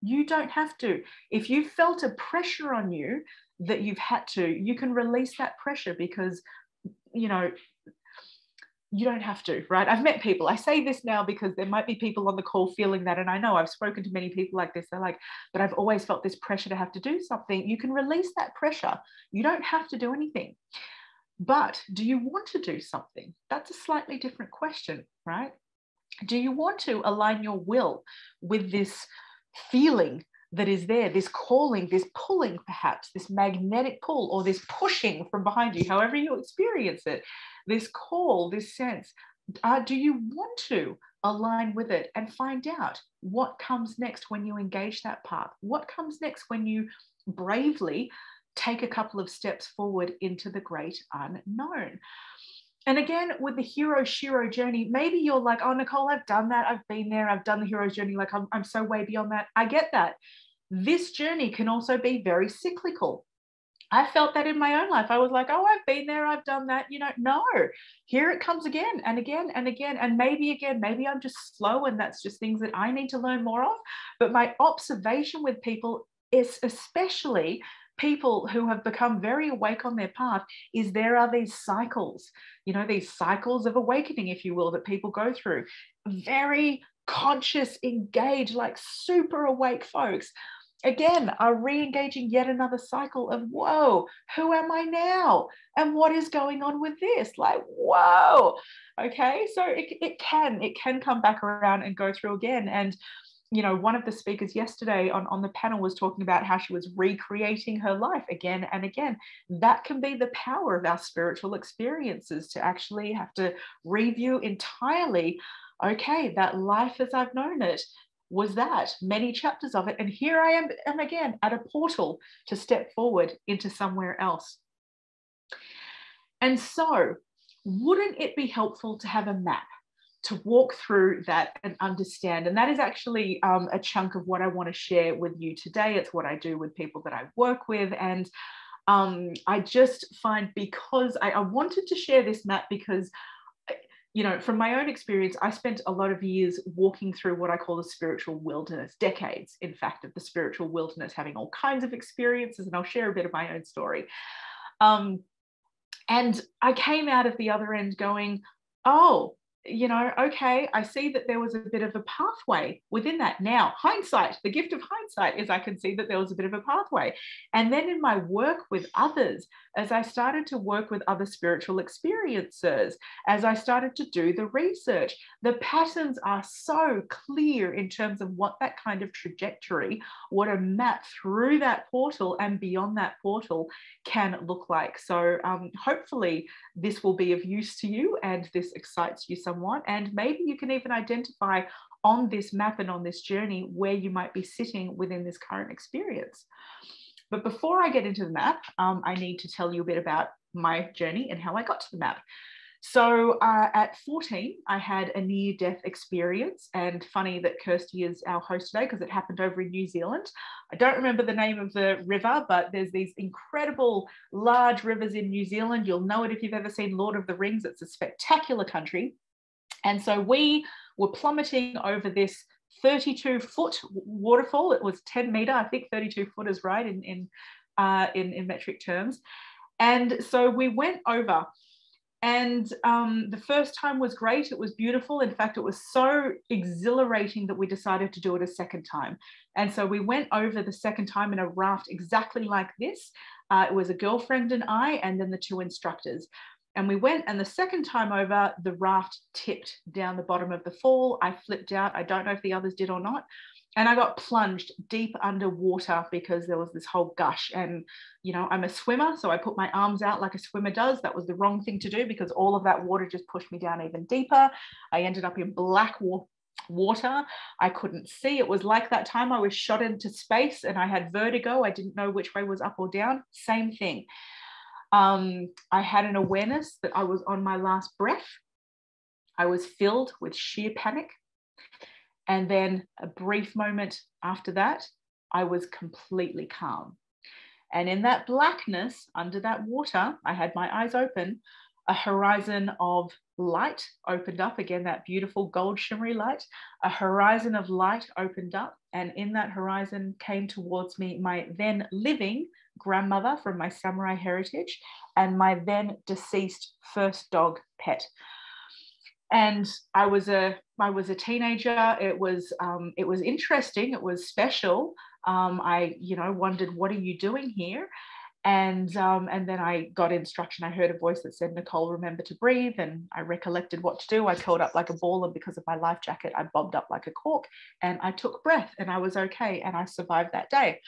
You don't have to. If you felt a pressure on you that you've had to, you can release that pressure because, you know, you don't have to, right? I've met people. I say this now because there might be people on the call feeling that. And I know I've spoken to many people like this. They're like, but I've always felt this pressure to have to do something. You can release that pressure. You don't have to do anything. But do you want to do something? That's a slightly different question, right? Do you want to align your will with this feeling that is there, this calling, this pulling perhaps, this magnetic pull or this pushing from behind you, however you experience it, this call, this sense, uh, do you want to align with it and find out what comes next when you engage that path? What comes next when you bravely take a couple of steps forward into the great unknown? And again, with the hero shiro journey, maybe you're like, oh, Nicole, I've done that. I've been there. I've done the hero's journey. Like, I'm, I'm so way beyond that. I get that. This journey can also be very cyclical. I felt that in my own life. I was like, oh, I've been there. I've done that. You know, no, here it comes again and again and again. And maybe again, maybe I'm just slow and that's just things that I need to learn more of. But my observation with people is especially people who have become very awake on their path is there are these cycles, you know, these cycles of awakening, if you will, that people go through. Very conscious, engaged, like super awake folks, again, are re-engaging yet another cycle of, whoa, who am I now? And what is going on with this? Like, whoa. Okay. So it, it can, it can come back around and go through again. And, you know, one of the speakers yesterday on, on the panel was talking about how she was recreating her life again and again. That can be the power of our spiritual experiences, to actually have to review entirely, okay, that life as I've known it was that, many chapters of it, and here I am, am again at a portal to step forward into somewhere else. And so, wouldn't it be helpful to have a map to walk through that and understand? And that is actually um, a chunk of what I want to share with you today. It's what I do with people that I work with. And um, I just find, because I, I wanted to share this map because, you know, from my own experience, I spent a lot of years walking through what I call the spiritual wilderness, decades, in fact, of the spiritual wilderness, having all kinds of experiences, and I'll share a bit of my own story. Um, and I came out of the other end going, oh, you know, okay, I see that there was a bit of a pathway within that. Now, hindsight, the gift of hindsight is I can see that there was a bit of a pathway. And then in my work with others, as I started to work with other spiritual experiences, as I started to do the research, the patterns are so clear in terms of what that kind of trajectory, what a map through that portal and beyond that portal can look like. So um, hopefully this will be of use to you and this excites you so someone, and maybe you can even identify on this map and on this journey where you might be sitting within this current experience. But before I get into the map, um, I need to tell you a bit about my journey and how I got to the map. So uh, at fourteen, I had a near-death experience, and funny that Kirsty is our host today because it happened over in New Zealand. I don't remember the name of the river, but there's these incredible large rivers in New Zealand. You'll know it if you've ever seen Lord of the Rings. It's a spectacular country. And so we were plummeting over this thirty-two foot waterfall. It was ten meter, I think thirty-two foot is right in, in, uh, in, in metric terms. And so we went over, and um, the first time was great. It was beautiful. In fact, it was so exhilarating that we decided to do it a second time. And so we went over the second time in a raft exactly like this. Uh, it was a girlfriend and I, and then the two instructors. And we went, and the second time over, the raft tipped down the bottom of the fall. I flipped out. I don't know if the others did or not. And I got plunged deep underwater because there was this whole gush. And, you know, I'm a swimmer, so I put my arms out like a swimmer does. That was the wrong thing to do because all of that water just pushed me down even deeper. I ended up in black water. water. I couldn't see. It was like that time I was shot into space and I had vertigo. I didn't know which way was up or down. Same thing. Um, I had an awareness that I was on my last breath. I was filled with sheer panic. And then a brief moment after that, I was completely calm. And in that blackness under that water, I had my eyes open. A horizon of light opened up. Again, that beautiful gold shimmery light. A horizon of light opened up. And in that horizon came towards me my then living grandmother from my samurai heritage and my then deceased first dog pet. And I was a I was a teenager. It was um, it was interesting. It was special. Um, I you know wondered, what are you doing here? And um, and then I got instruction. I heard a voice that said, Nicole, remember to breathe. And I recollected what to do. I curled up like a ball, and because of my life jacket, I bobbed up like a cork. And I took breath, and I was okay. And I survived that day.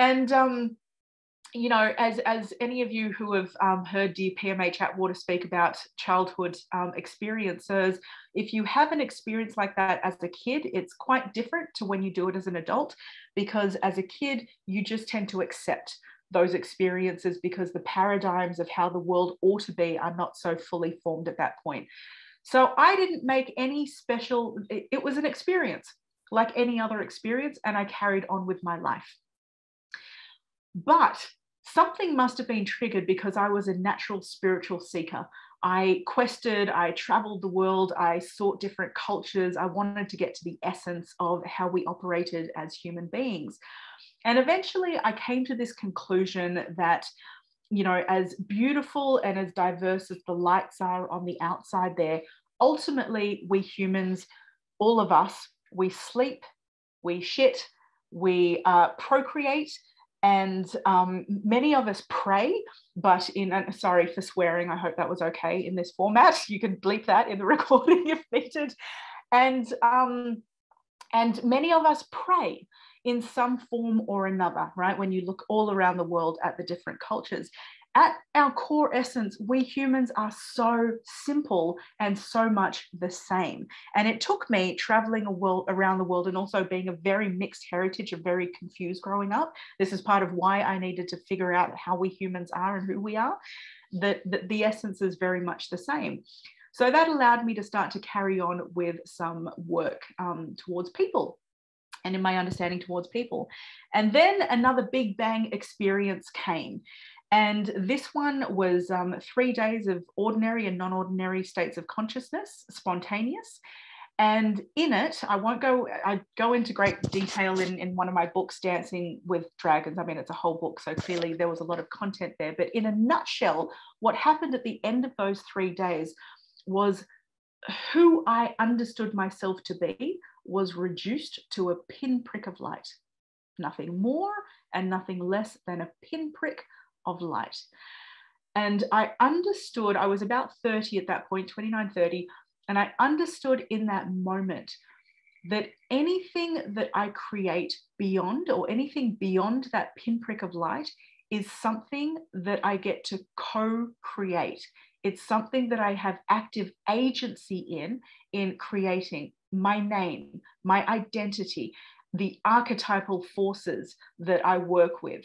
And, um, you know, as, as any of you who have um, heard dear P M H Atwater speak about childhood um, experiences, if you have an experience like that as a kid, it's quite different to when you do it as an adult, because as a kid, you just tend to accept those experiences because the paradigms of how the world ought to be are not so fully formed at that point. So I didn't make any special, it was an experience like any other experience, and I carried on with my life. But something must have been triggered because I was a natural spiritual seeker. I quested, I traveled the world, I sought different cultures. I wanted to get to the essence of how we operated as human beings. And eventually I came to this conclusion that, you know, as beautiful and as diverse as the lights are on the outside there, ultimately we humans, all of us, we sleep, we shit, we uh, procreate, and um, many of us pray, but in, uh, sorry for swearing, I hope that was okay in this format. You can bleep that in the recording if needed. And, um, and many of us pray in some form or another, right? When you look all around the world at the different cultures, at our core essence, we humans are so simple and so much the same. And it took me traveling a world, around the world, and also being a very mixed heritage, a very confused growing up. This is part of why I needed to figure out how we humans are and who we are, that, that the essence is very much the same. So that allowed me to start to carry on with some work um, towards people, and in my understanding towards people. And then another big bang experience came. And this one was um, three days of ordinary and non-ordinary states of consciousness, spontaneous. And in it, I won't go, I go into great detail in, in one of my books, Dancing with Dragons. I mean, it's a whole book, so clearly there was a lot of content there. But in a nutshell, what happened at the end of those three days was who I understood myself to be was reduced to a pinprick of light. Nothing more and nothing less than a pinprick of light. And I understood, I was about thirty at that point, twenty-nine, thirty, and I understood in that moment that anything that I create beyond, or anything beyond that pinprick of light, is something that I get to co-create. It's something that I have active agency in, in creating my name, my identity, the archetypal forces that I work with,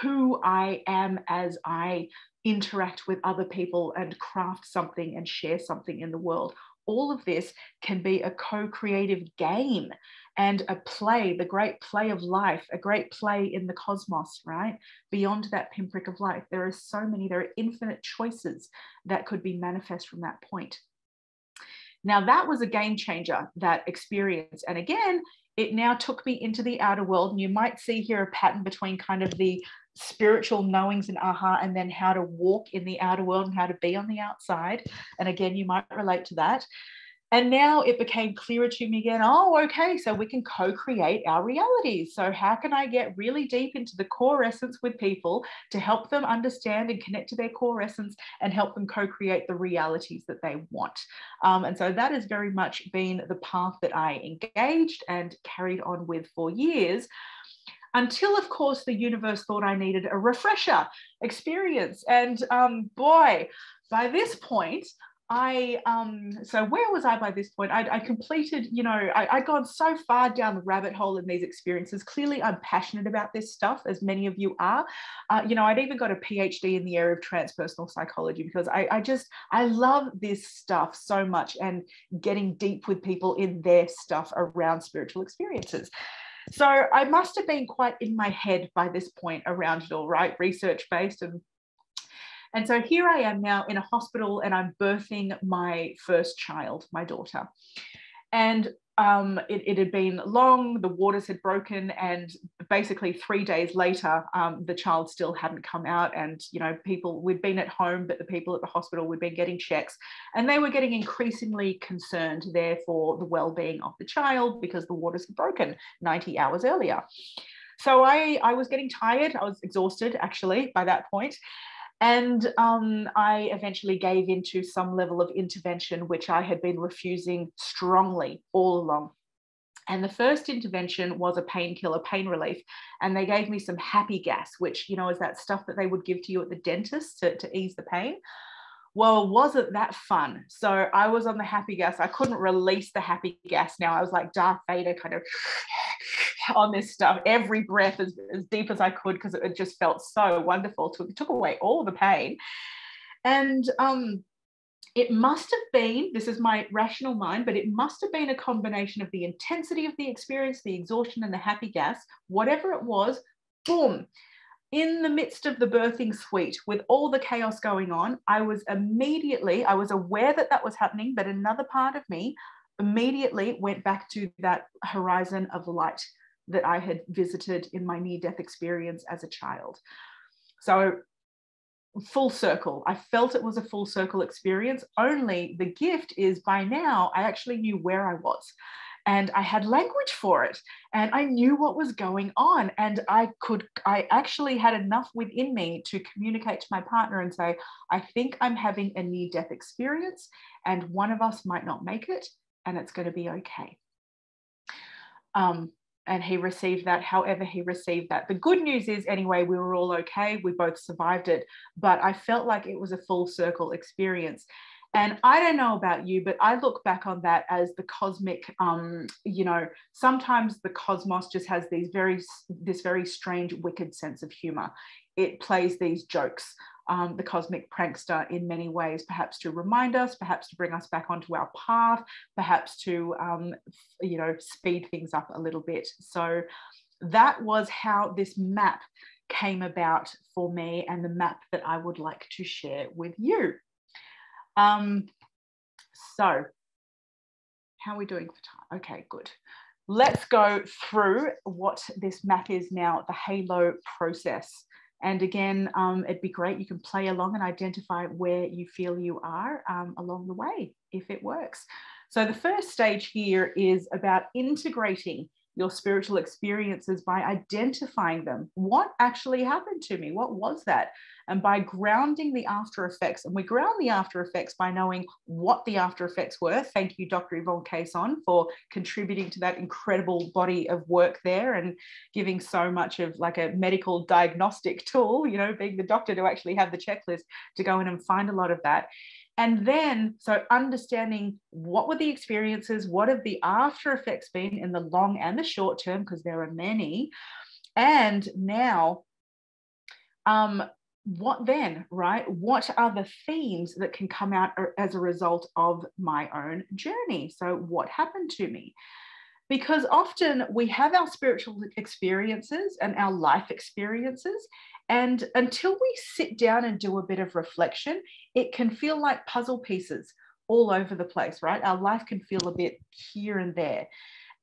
who I am as I interact with other people and craft something and share something in the world. All of this can be a co-creative game and a play, the great play of life, a great play in the cosmos, right? Beyond that pinprick of life, there are so many, there are infinite choices that could be manifest from that point. Now, that was a game changer, that experience. And again, it now took me into the outer world. And you might see here a pattern between kind of the spiritual knowings and aha, and then how to walk in the outer world and how to be on the outside. And again, you might relate to that. And now it became clearer to me again, oh, okay, so we can co-create our realities. So how can I get really deep into the core essence with people to help them understand and connect to their core essence and help them co-create the realities that they want? Um, and so that has very much been the path that I engaged and carried on with for years, until, of course, the universe thought I needed a refresher experience. And um, boy, by this point, I, um, so where was I by this point? I, I completed, you know, I, I'd gone so far down the rabbit hole in these experiences. Clearly, I'm passionate about this stuff, as many of you are. Uh, you know, I'd even got a PhD in the area of transpersonal psychology, because I, I just, I love this stuff so much, and getting deep with people in their stuff around spiritual experiences. So I must have been quite in my head by this point around it all, right? Research-based. And And so here I am now in a hospital, and I'm birthing my first child, my daughter. And um, it, it had been long, the waters had broken, and basically three days later, um, the child still hadn't come out. And, you know, people, we'd been at home, but the people at the hospital, we'd been getting checks, and they were getting increasingly concerned there for the well-being of the child, because the waters had broken ninety hours earlier. So I, I was getting tired. I was exhausted, actually, by that point. And um, I eventually gave into some level of intervention, which I had been refusing strongly all along. And the first intervention was a painkiller, pain relief. And they gave me some happy gas, which, you know, is that stuff that they would give to you at the dentist to, to ease the pain. Well, wasn't that fun? So I was on the happy gas. I couldn't release the happy gas now. I was like Darth Vader, kind of on this stuff, every breath as, as deep as I could, because it just felt so wonderful. It took away all the pain. And um, it must have been, this is my rational mind, but it must have been a combination of the intensity of the experience, the exhaustion, and the happy gas, whatever it was, boom. In the midst of the birthing suite, with all the chaos going on, I was immediately, I was aware that that was happening, but another part of me immediately went back to that horizon of light, that I had visited in my near-death experience as a child. So full circle, I felt it was a full circle experience, only the gift is by now I actually knew where I was and I had language for it and I knew what was going on, and I could, I actually had enough within me to communicate to my partner and say, I think I'm having a near-death experience and one of us might not make it and it's going to be okay. Um, and he received that however he received that. The good news is, anyway, we were all okay. We both survived it, but I felt like it was a full circle experience. And I don't know about you, but I look back on that as the cosmic, um, you know, sometimes the cosmos just has these very, this very strange, wicked sense of humor. It plays these jokes, um, the cosmic prankster in many ways, perhaps to remind us, perhaps to bring us back onto our path, perhaps to, um, you know, speed things up a little bit. So that was how this map came about for me, and the map that I would like to share with you. Um, so how are we doing for time? Okay, good. Let's go through what this map is now, the halo process. And again, um, it'd be great. You can play along and identify where you feel you are um, along the way, if it works. So the first stage here is about integrating your spiritual experiences by identifying them. What actually happened to me? What was that? And by grounding the after effects. And we ground the after effects by knowing what the after effects were. Thank you, Doctor Yvonne Kason, for contributing to that incredible body of work there and giving so much of like a medical diagnostic tool, you know, being the doctor to actually have the checklist to go in and find a lot of that. And then, so understanding what were the experiences, what have the after effects been in the long and the short term, because there are many. And now, um, what then, right? What are the themes that can come out as a result of my own journey? So what happened to me? Because often we have our spiritual experiences and our life experiences, and until we sit down and do a bit of reflection, it can feel like puzzle pieces all over the place, right? Our life can feel a bit here and there.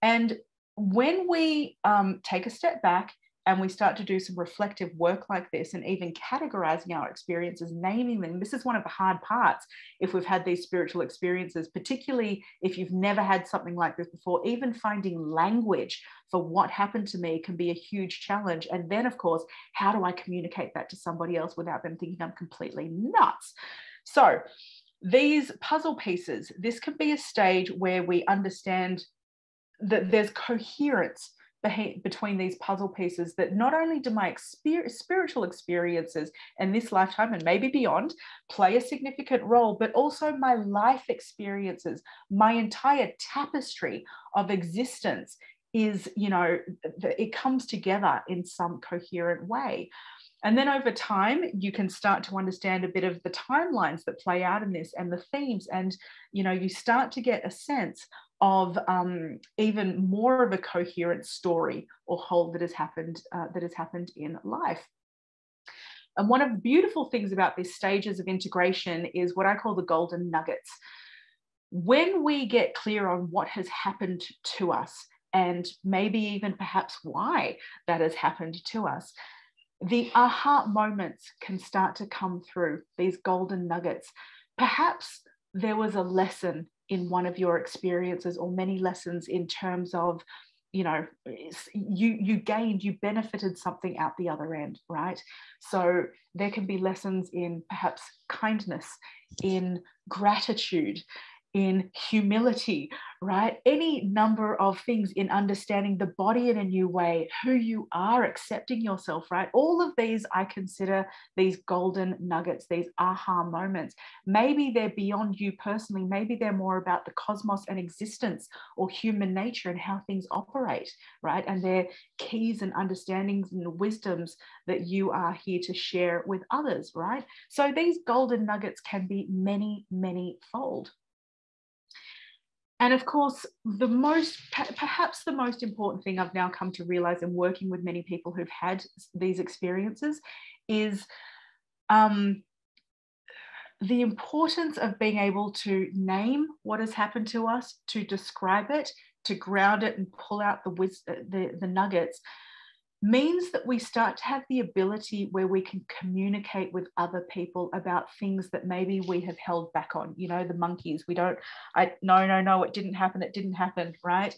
And when we um, take a step back and we start to do some reflective work like this, and even categorizing our experiences, naming them. This is one of the hard parts if we've had these spiritual experiences, particularly if you've never had something like this before. Even finding language for what happened to me can be a huge challenge. And then, of course, how do I communicate that to somebody else without them thinking I'm completely nuts? So these puzzle pieces, this could be a stage where we understand that there's coherence between these puzzle pieces, that not only do my experience, spiritual experiences in this lifetime and maybe beyond play a significant role, but also my life experiences, my entire tapestry of existence is, you know, it comes together in some coherent way. And then over time, you can start to understand a bit of the timelines that play out in this and the themes. And, you know, you start to get a sense of um, even more of a coherent story or whole that has happened, uh, that has happened in life. And one of the beautiful things about these stages of integration is what I call the golden nuggets. When we get clear on what has happened to us, and maybe even perhaps why that has happened to us, the aha moments can start to come through, these golden nuggets. Perhaps there was a lesson in one of your experiences, or many lessons, in terms of, you know, you, you gained, you benefited something out the other end, right? So there can be lessons in perhaps kindness, in gratitude, in humility, right? Any number of things, in understanding the body in a new way, who you are, accepting yourself, right? All of these I consider these golden nuggets, these aha moments. Maybe they're beyond you personally. Maybe they're more about the cosmos and existence, or human nature and how things operate, right? And they're keys and understandings and wisdoms that you are here to share with others, right? So these golden nuggets can be many, many fold. And of course, the most, perhaps the most important thing I've now come to realize in working with many people who've had these experiences is um, the importance of being able to name what has happened to us, to describe it, to ground it and pull out the, the, the nuggets, means that we start to have the ability where we can communicate with other people about things that maybe we have held back on. You know, the monkeys, we don't, I, no, no, no, it didn't happen, it didn't happen, right?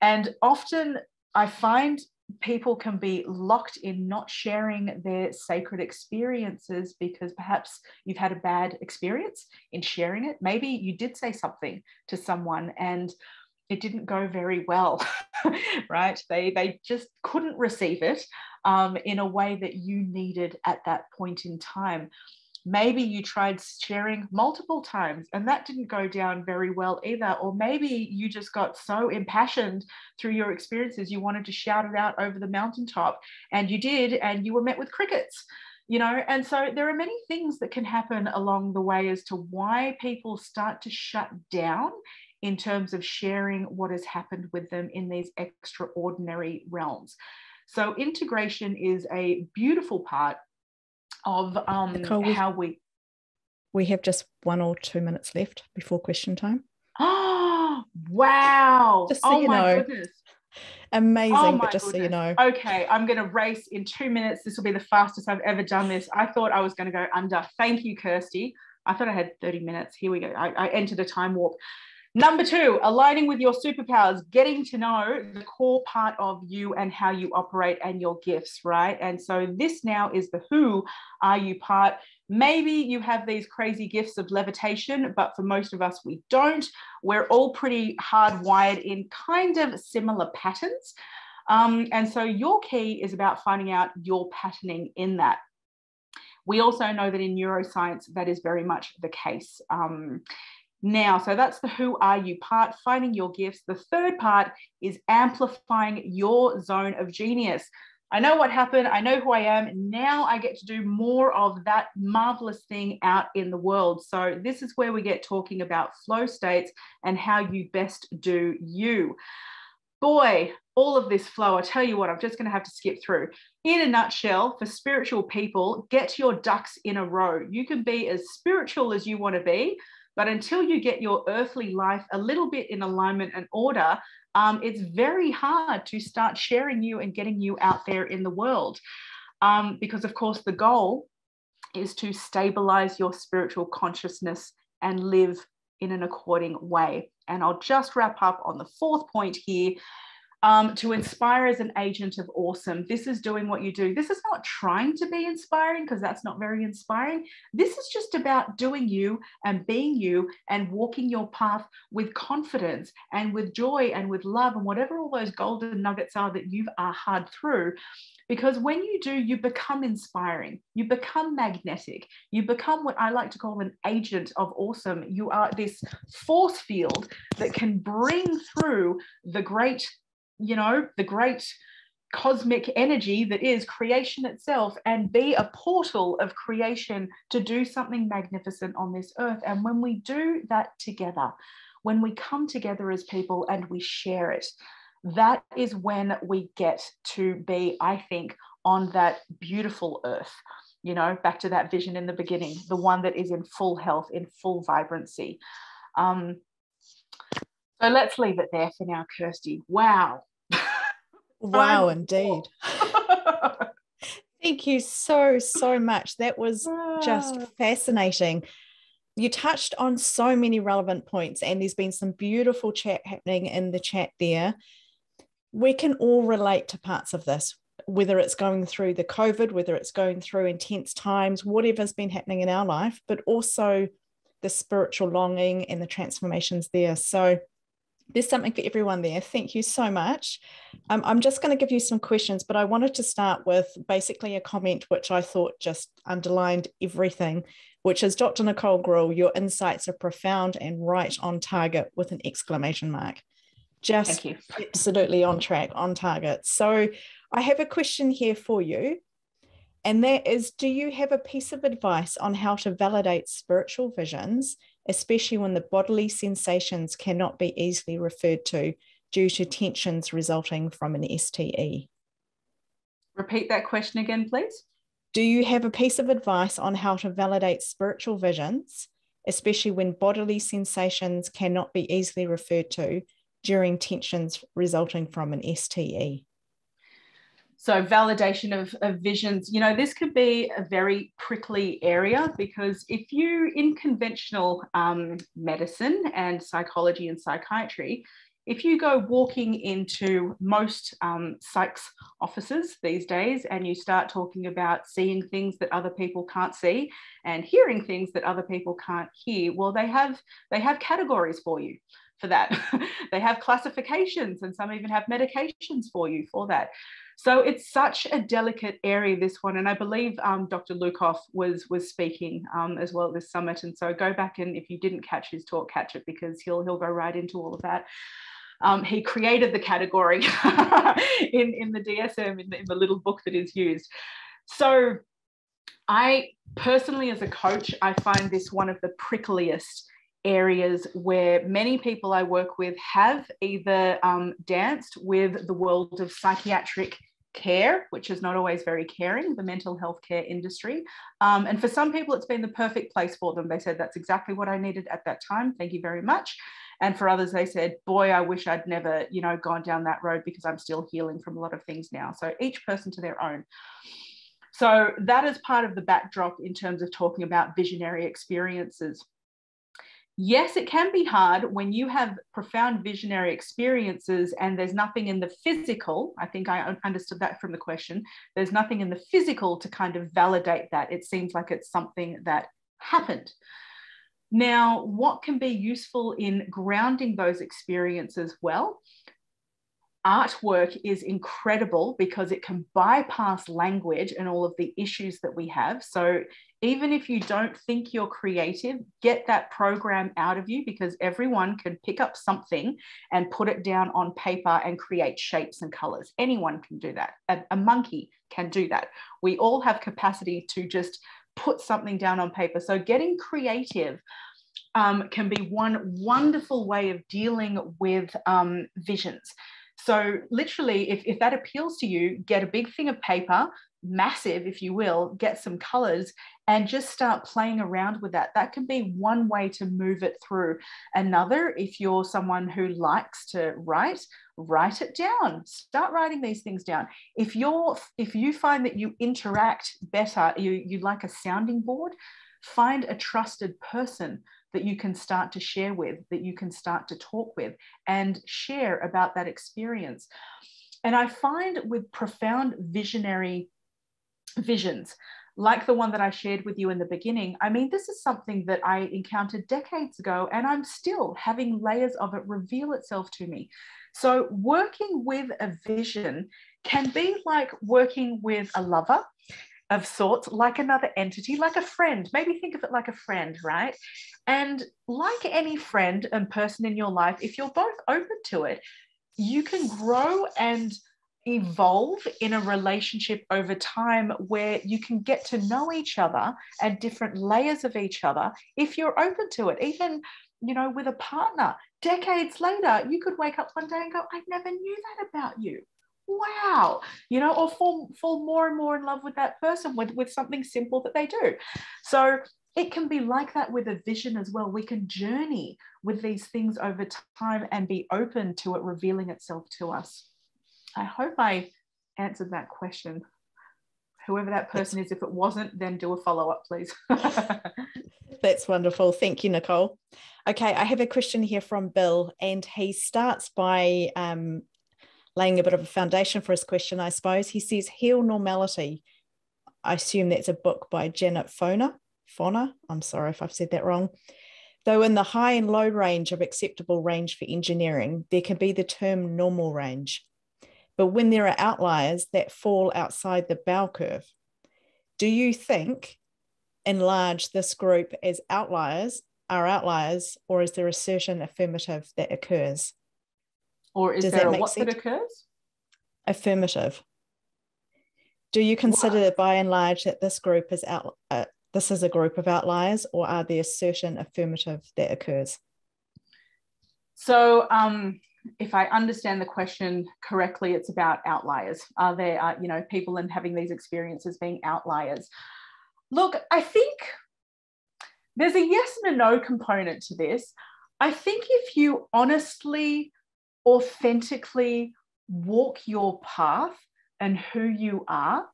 And often I find people can be locked in not sharing their sacred experiences because perhaps you've had a bad experience in sharing it. Maybe you did say something to someone and it didn't go very well, right? They, they just couldn't receive it um, in a way that you needed at that point in time. Maybe you tried sharing multiple times and that didn't go down very well either. Or maybe you just got so impassioned through your experiences, you wanted to shout it out over the mountaintop, and you did, and you were met with crickets, you know? And so there are many things that can happen along the way as to why people start to shut down in terms of sharing what has happened with them in these extraordinary realms. So integration is a beautiful part of um, Nicole, we, how we... We have just one or two minutes left before question time. Oh, wow. Just so oh you my know. Goodness. Amazing, oh but just goodness. So you know. Okay, I'm going to race in two minutes. This will be the fastest I've ever done this. I thought I was going to go under. Thank you, Kirsty. I thought I had thirty minutes. Here we go. I, I entered a time warp. Number two, aligning with your superpowers, getting to know the core part of you and how you operate and your gifts, right? And so this now is the who are you part. Maybe you have these crazy gifts of levitation, but for most of us, we don't. We're all pretty hardwired in kind of similar patterns. Um, and so your key is about finding out your patterning in that. We also know that in neuroscience, that is very much the case. Um, Now, so that's the who are you part, finding your gifts. The third part is amplifying your zone of genius. I know what happened. I know who I am. Now I get to do more of that marvelous thing out in the world. So this is where we get talking about flow states and how you best do you. Boy, all of this flow, I tell you what, I'm just going to have to skip through. In a nutshell, for spiritual people, get your ducks in a row. You can be as spiritual as you want to be, but until you get your earthly life a little bit in alignment and order, um, it's very hard to start sharing you and getting you out there in the world. Um, because, of course, the goal is to stabilize your spiritual consciousness and live in an according way. And I'll just wrap up on the fourth point here. Um, to inspire as an agent of awesome. This is doing what you do. This is not trying to be inspiring, because that's not very inspiring. This is just about doing you and being you and walking your path with confidence and with joy and with love and whatever all those golden nuggets are that you are hard through. Because when you do, you become inspiring. You become magnetic. You become what I like to call an agent of awesome. You are this force field that can bring through the great, you know, the great cosmic energy that is creation itself, and be a portal of creation to do something magnificent on this earth. And when we do that together, when we come together as people and we share it, that is when we get to be, I think, on that beautiful earth, you know, back to that vision in the beginning, the one that is in full health, in full vibrancy. Um, So let's leave it there for now, Kirsty. Wow. Wow, indeed. Thank you so, so much. That was just fascinating. You touched on so many relevant points, and there's been some beautiful chat happening in the chat there. We can all relate to parts of this, whether it's going through the COVID, whether it's going through intense times, whatever's been happening in our life, but also the spiritual longing and the transformations there. So there's something for everyone there. Thank you so much. Um, I'm just going to give you some questions, but I wanted to start with basically a comment which I thought just underlined everything, which is, Doctor Nicole Gruel, your insights are profound and right on target with an exclamation mark. Just absolutely on track, on target. So I have a question here for you, and that is, do you have a piece of advice on how to validate spiritual visions, especially when the bodily sensations cannot be easily referred to due to tensions resulting from an S T E? Repeat that question again, please. Do you have a piece of advice on how to validate spiritual visions, especially when bodily sensations cannot be easily referred to during tensions resulting from an S T E. So validation of, of visions, you know, this could be a very prickly area, because if you're in conventional um, medicine and psychology and psychiatry, if you go walking into most um, psych's offices these days and you start talking about seeing things that other people can't see and hearing things that other people can't hear, well, they have, they have categories for you for that. They have classifications, and some even have medications for you for that. So it's such a delicate area, this one. And I believe um, Doctor Lukoff was, was speaking um, as well at this summit. And so go back, and if you didn't catch his talk, catch it, because he'll, he'll go right into all of that. Um, he created the category in, in the D S M, in the, in the little book that is used. So I personally, as a coach, I find this one of the prickliest areas, where many people I work with have either um, danced with the world of psychiatric care, which is not always very caring, the mental health care industry. Um, and for some people, it's been the perfect place for them. They said, that's exactly what I needed at that time, thank you very much. And for others, they said, boy, I wish I'd never, you know, gone down that road, because I'm still healing from a lot of things now. So each person to their own. So that is part of the backdrop in terms of talking about visionary experiences. Yes, it can be hard when you have profound visionary experiences and there's nothing in the physical. I think I understood that from the question. There's nothing in the physical to kind of validate that. It seems like it's something that happened. Now, what can be useful in grounding those experiences? Well, artwork is incredible, because it can bypass language and all of the issues that we have. So even if you don't think you're creative, get that program out of you, because everyone can pick up something and put it down on paper and create shapes and colors. Anyone can do that. A, a monkey can do that. We all have capacity to just put something down on paper. So getting creative um, can be one wonderful way of dealing with um, visions. So literally, if, if that appeals to you, get a big thing of paper, massive if you will, get some colors and just start playing around with that. That can be one way to move it through. Another, if you're someone who likes to write, write it down. Start writing these things down. If you're, if you find that you interact better, you, you like a sounding board, find a trusted person that you can start to share with, that you can start to talk with and share about that experience. And I find with profound visionary visions, like the one that I shared with you in the beginning, I mean, this is something that I encountered decades ago, and I'm still having layers of it reveal itself to me. So working with a vision can be like working with a lover of sorts, like another entity, like a friend. Maybe think of it like a friend, right? And like any friend and person in your life, if you're both open to it, you can grow and evolve in a relationship over time, where you can get to know each other and different layers of each other if you're open to it. Even, you know, with a partner, decades later, you could wake up one day and go, I never knew that about you. Wow, you know, or fall, fall more and more in love with that person with, with something simple that they do. So it can be like that with a vision as well. We can journey with these things over time and be open to it revealing itself to us. I hope I answered that question. Whoever that person is, if it wasn't, then do a follow-up, please. That's wonderful. Thank you, Nicole. Okay, I have a question here from Bill, and he starts by um, laying a bit of a foundation for his question, I suppose. He says, Heal Normality. I assume that's a book by Janet Fonner. Fonner, I'm sorry if I've said that wrong. Though in the high and low range of acceptable range for engineering, there can be the term normal range. But when there are outliers that fall outside the bell curve, do you think enlarge this group as outliers are outliers, or is there a certain affirmative that occurs? Or is Does there that a what sense? That occurs? Affirmative. Do you consider what? by and large that this group is out? Uh, this is a group of outliers, or are there certain affirmative that occurs? So, um, if I understand the question correctly, it's about outliers. Are there, uh, you know, people and having these experiences being outliers? Look, I think there's a yes and a no component to this. I think if you honestly authentically walk your path and who you are,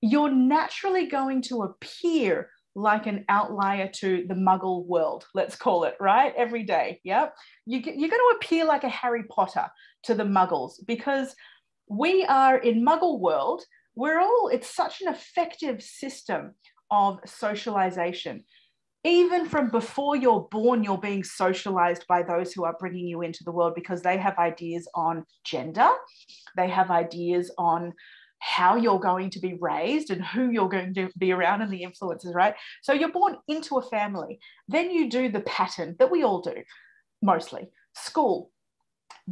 you're naturally going to appear like an outlier to the muggle world, let's call it, right? Every day, yep. You, you're going to appear like a Harry Potter to the muggles, because we are in muggle world, we're all, it's such an effective system of socialization. Even from before you're born, you're being socialized by those who are bringing you into the world, because they have ideas on gender, they have ideas on how you're going to be raised and who you're going to be around and the influences, right? So you're born into a family. Then you do the pattern that we all do, mostly. School,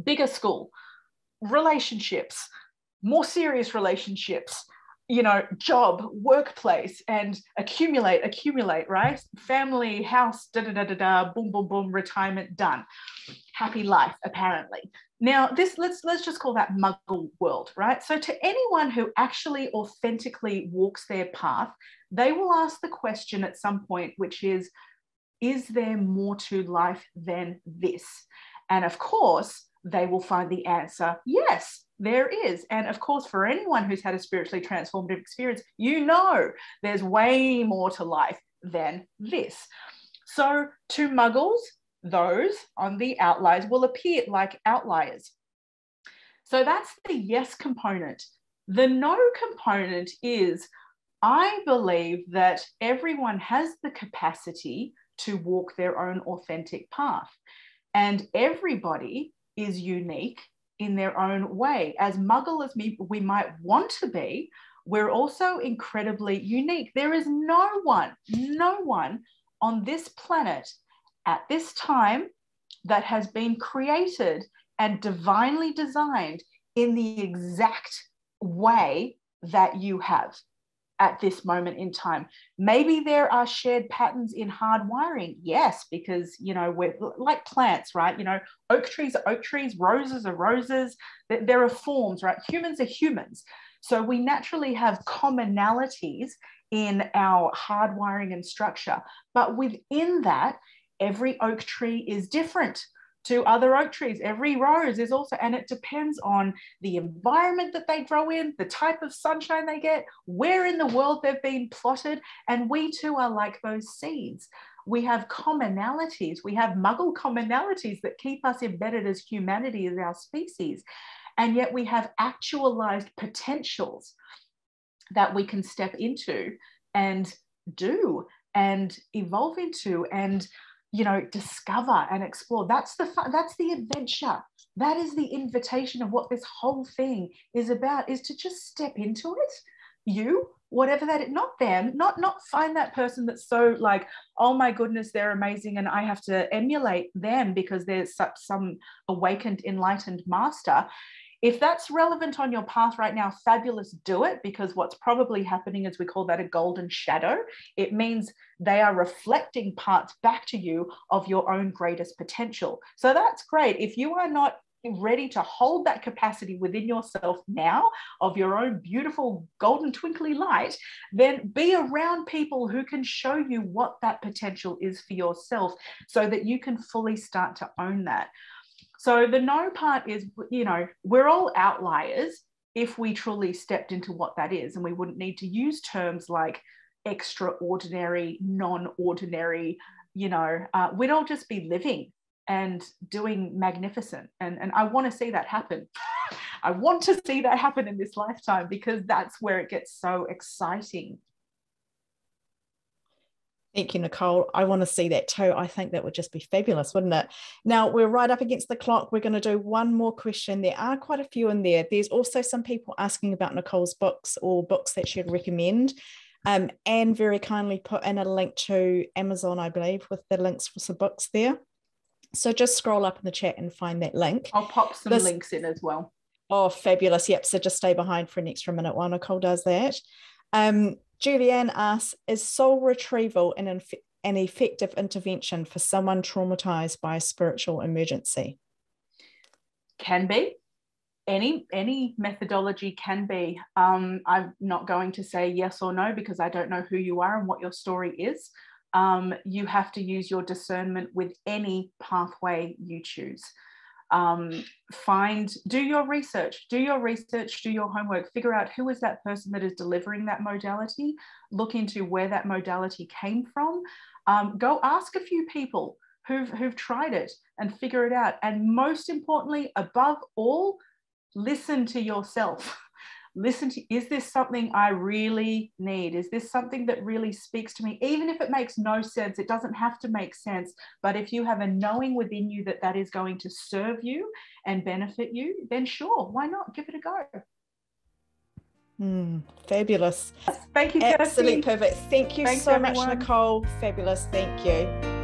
bigger school, relationships, more serious relationships, you know, job, workplace, and accumulate, accumulate, right? Family, house, da-da-da-da-da, boom, boom, boom, retirement, done. Happy life, apparently. Now, this let's let's just call that muggle world, right? So to anyone who actually authentically walks their path, they will ask the question at some point, which is, is there more to life than this? And of course, they will find the answer, yes, there is. And of course, for anyone who's had a spiritually transformative experience, you know there's way more to life than this. So to muggles, those on the outliers will appear like outliers. So that's the yes component. The no component is, I believe that everyone has the capacity to walk their own authentic path, and everybody is unique in their own way. As muggle as we might want to be, we're also incredibly unique. There is no one, no one on this planet at this time that has been created and divinely designed in the exact way that you have at this moment in time. Maybe there are shared patterns in hardwiring. Yes, because, you know, we're like plants, right? You know, oak trees are oak trees, roses are roses. There are forms, right? Humans are humans. So we naturally have commonalities in our hardwiring and structure. But within that, every oak tree is different to other oak trees. Every rose is also, and it depends on the environment that they grow in, the type of sunshine they get, where in the world they've been plotted. And we too are like those seeds. We have commonalities. We have muggle commonalities that keep us embedded as humanity, as our species. And yet we have actualized potentials that we can step into and do and evolve into and, you know, discover and explore. That's the fun, that's the adventure. That is the invitation of what this whole thing is about, is to just step into it. You, whatever that is, not them, not, not find that person that's so like, oh my goodness, they're amazing and I have to emulate them because they're such some awakened, enlightened master. If that's relevant on your path right now, fabulous, do it, because what's probably happening is we call that a golden shadow. It means they are reflecting parts back to you of your own greatest potential. So that's great. If you are not ready to hold that capacity within yourself now of your own beautiful golden twinkly light, then be around people who can show you what that potential is for yourself so that you can fully start to own that. So the no part is, you know, we're all outliers if we truly stepped into what that is, and we wouldn't need to use terms like extraordinary, non-ordinary, you know, uh, we'd all just be living and doing magnificent. And, and I want to see that happen. I want to see that happen in this lifetime, because that's where it gets so exciting. Thank you, Nicole. I want to see that too. I think that would just be fabulous, wouldn't it? Now, we're right up against the clock. We're going to do one more question. There are quite a few in there. There's also some people asking about Nicole's books or books that she'd recommend. Um, Anne very kindly put in a link to Amazon, I believe, with the links for some books there. So just scroll up in the chat and find that link. I'll pop some this, links in as well. Oh, fabulous. Yep. So just stay behind for an extra minute while Nicole does that. Um, Julianne asks, is soul retrieval an, inf an effective intervention for someone traumatized by a spiritual emergency? Can be. Any, any methodology can be. Um, I'm not going to say yes or no, because I don't know who you are and what your story is. Um, you have to use your discernment with any pathway you choose. Um, find, do your research, do your research, do your homework, figure out who is that person that is delivering that modality, look into where that modality came from, um, go ask a few people who've, who've tried it and figure it out. And most importantly, above all, listen to yourself. Listen to, is this something I really need? Is this something that really speaks to me? Even if it makes no sense, it doesn't have to make sense. But if you have a knowing within you that that is going to serve you and benefit you, then sure, why not? Give it a go. Mm, fabulous. Thank you, Kirsty. Absolutely perfect. Thank you Thanks so much, everyone. Nicole. Fabulous. Thank you.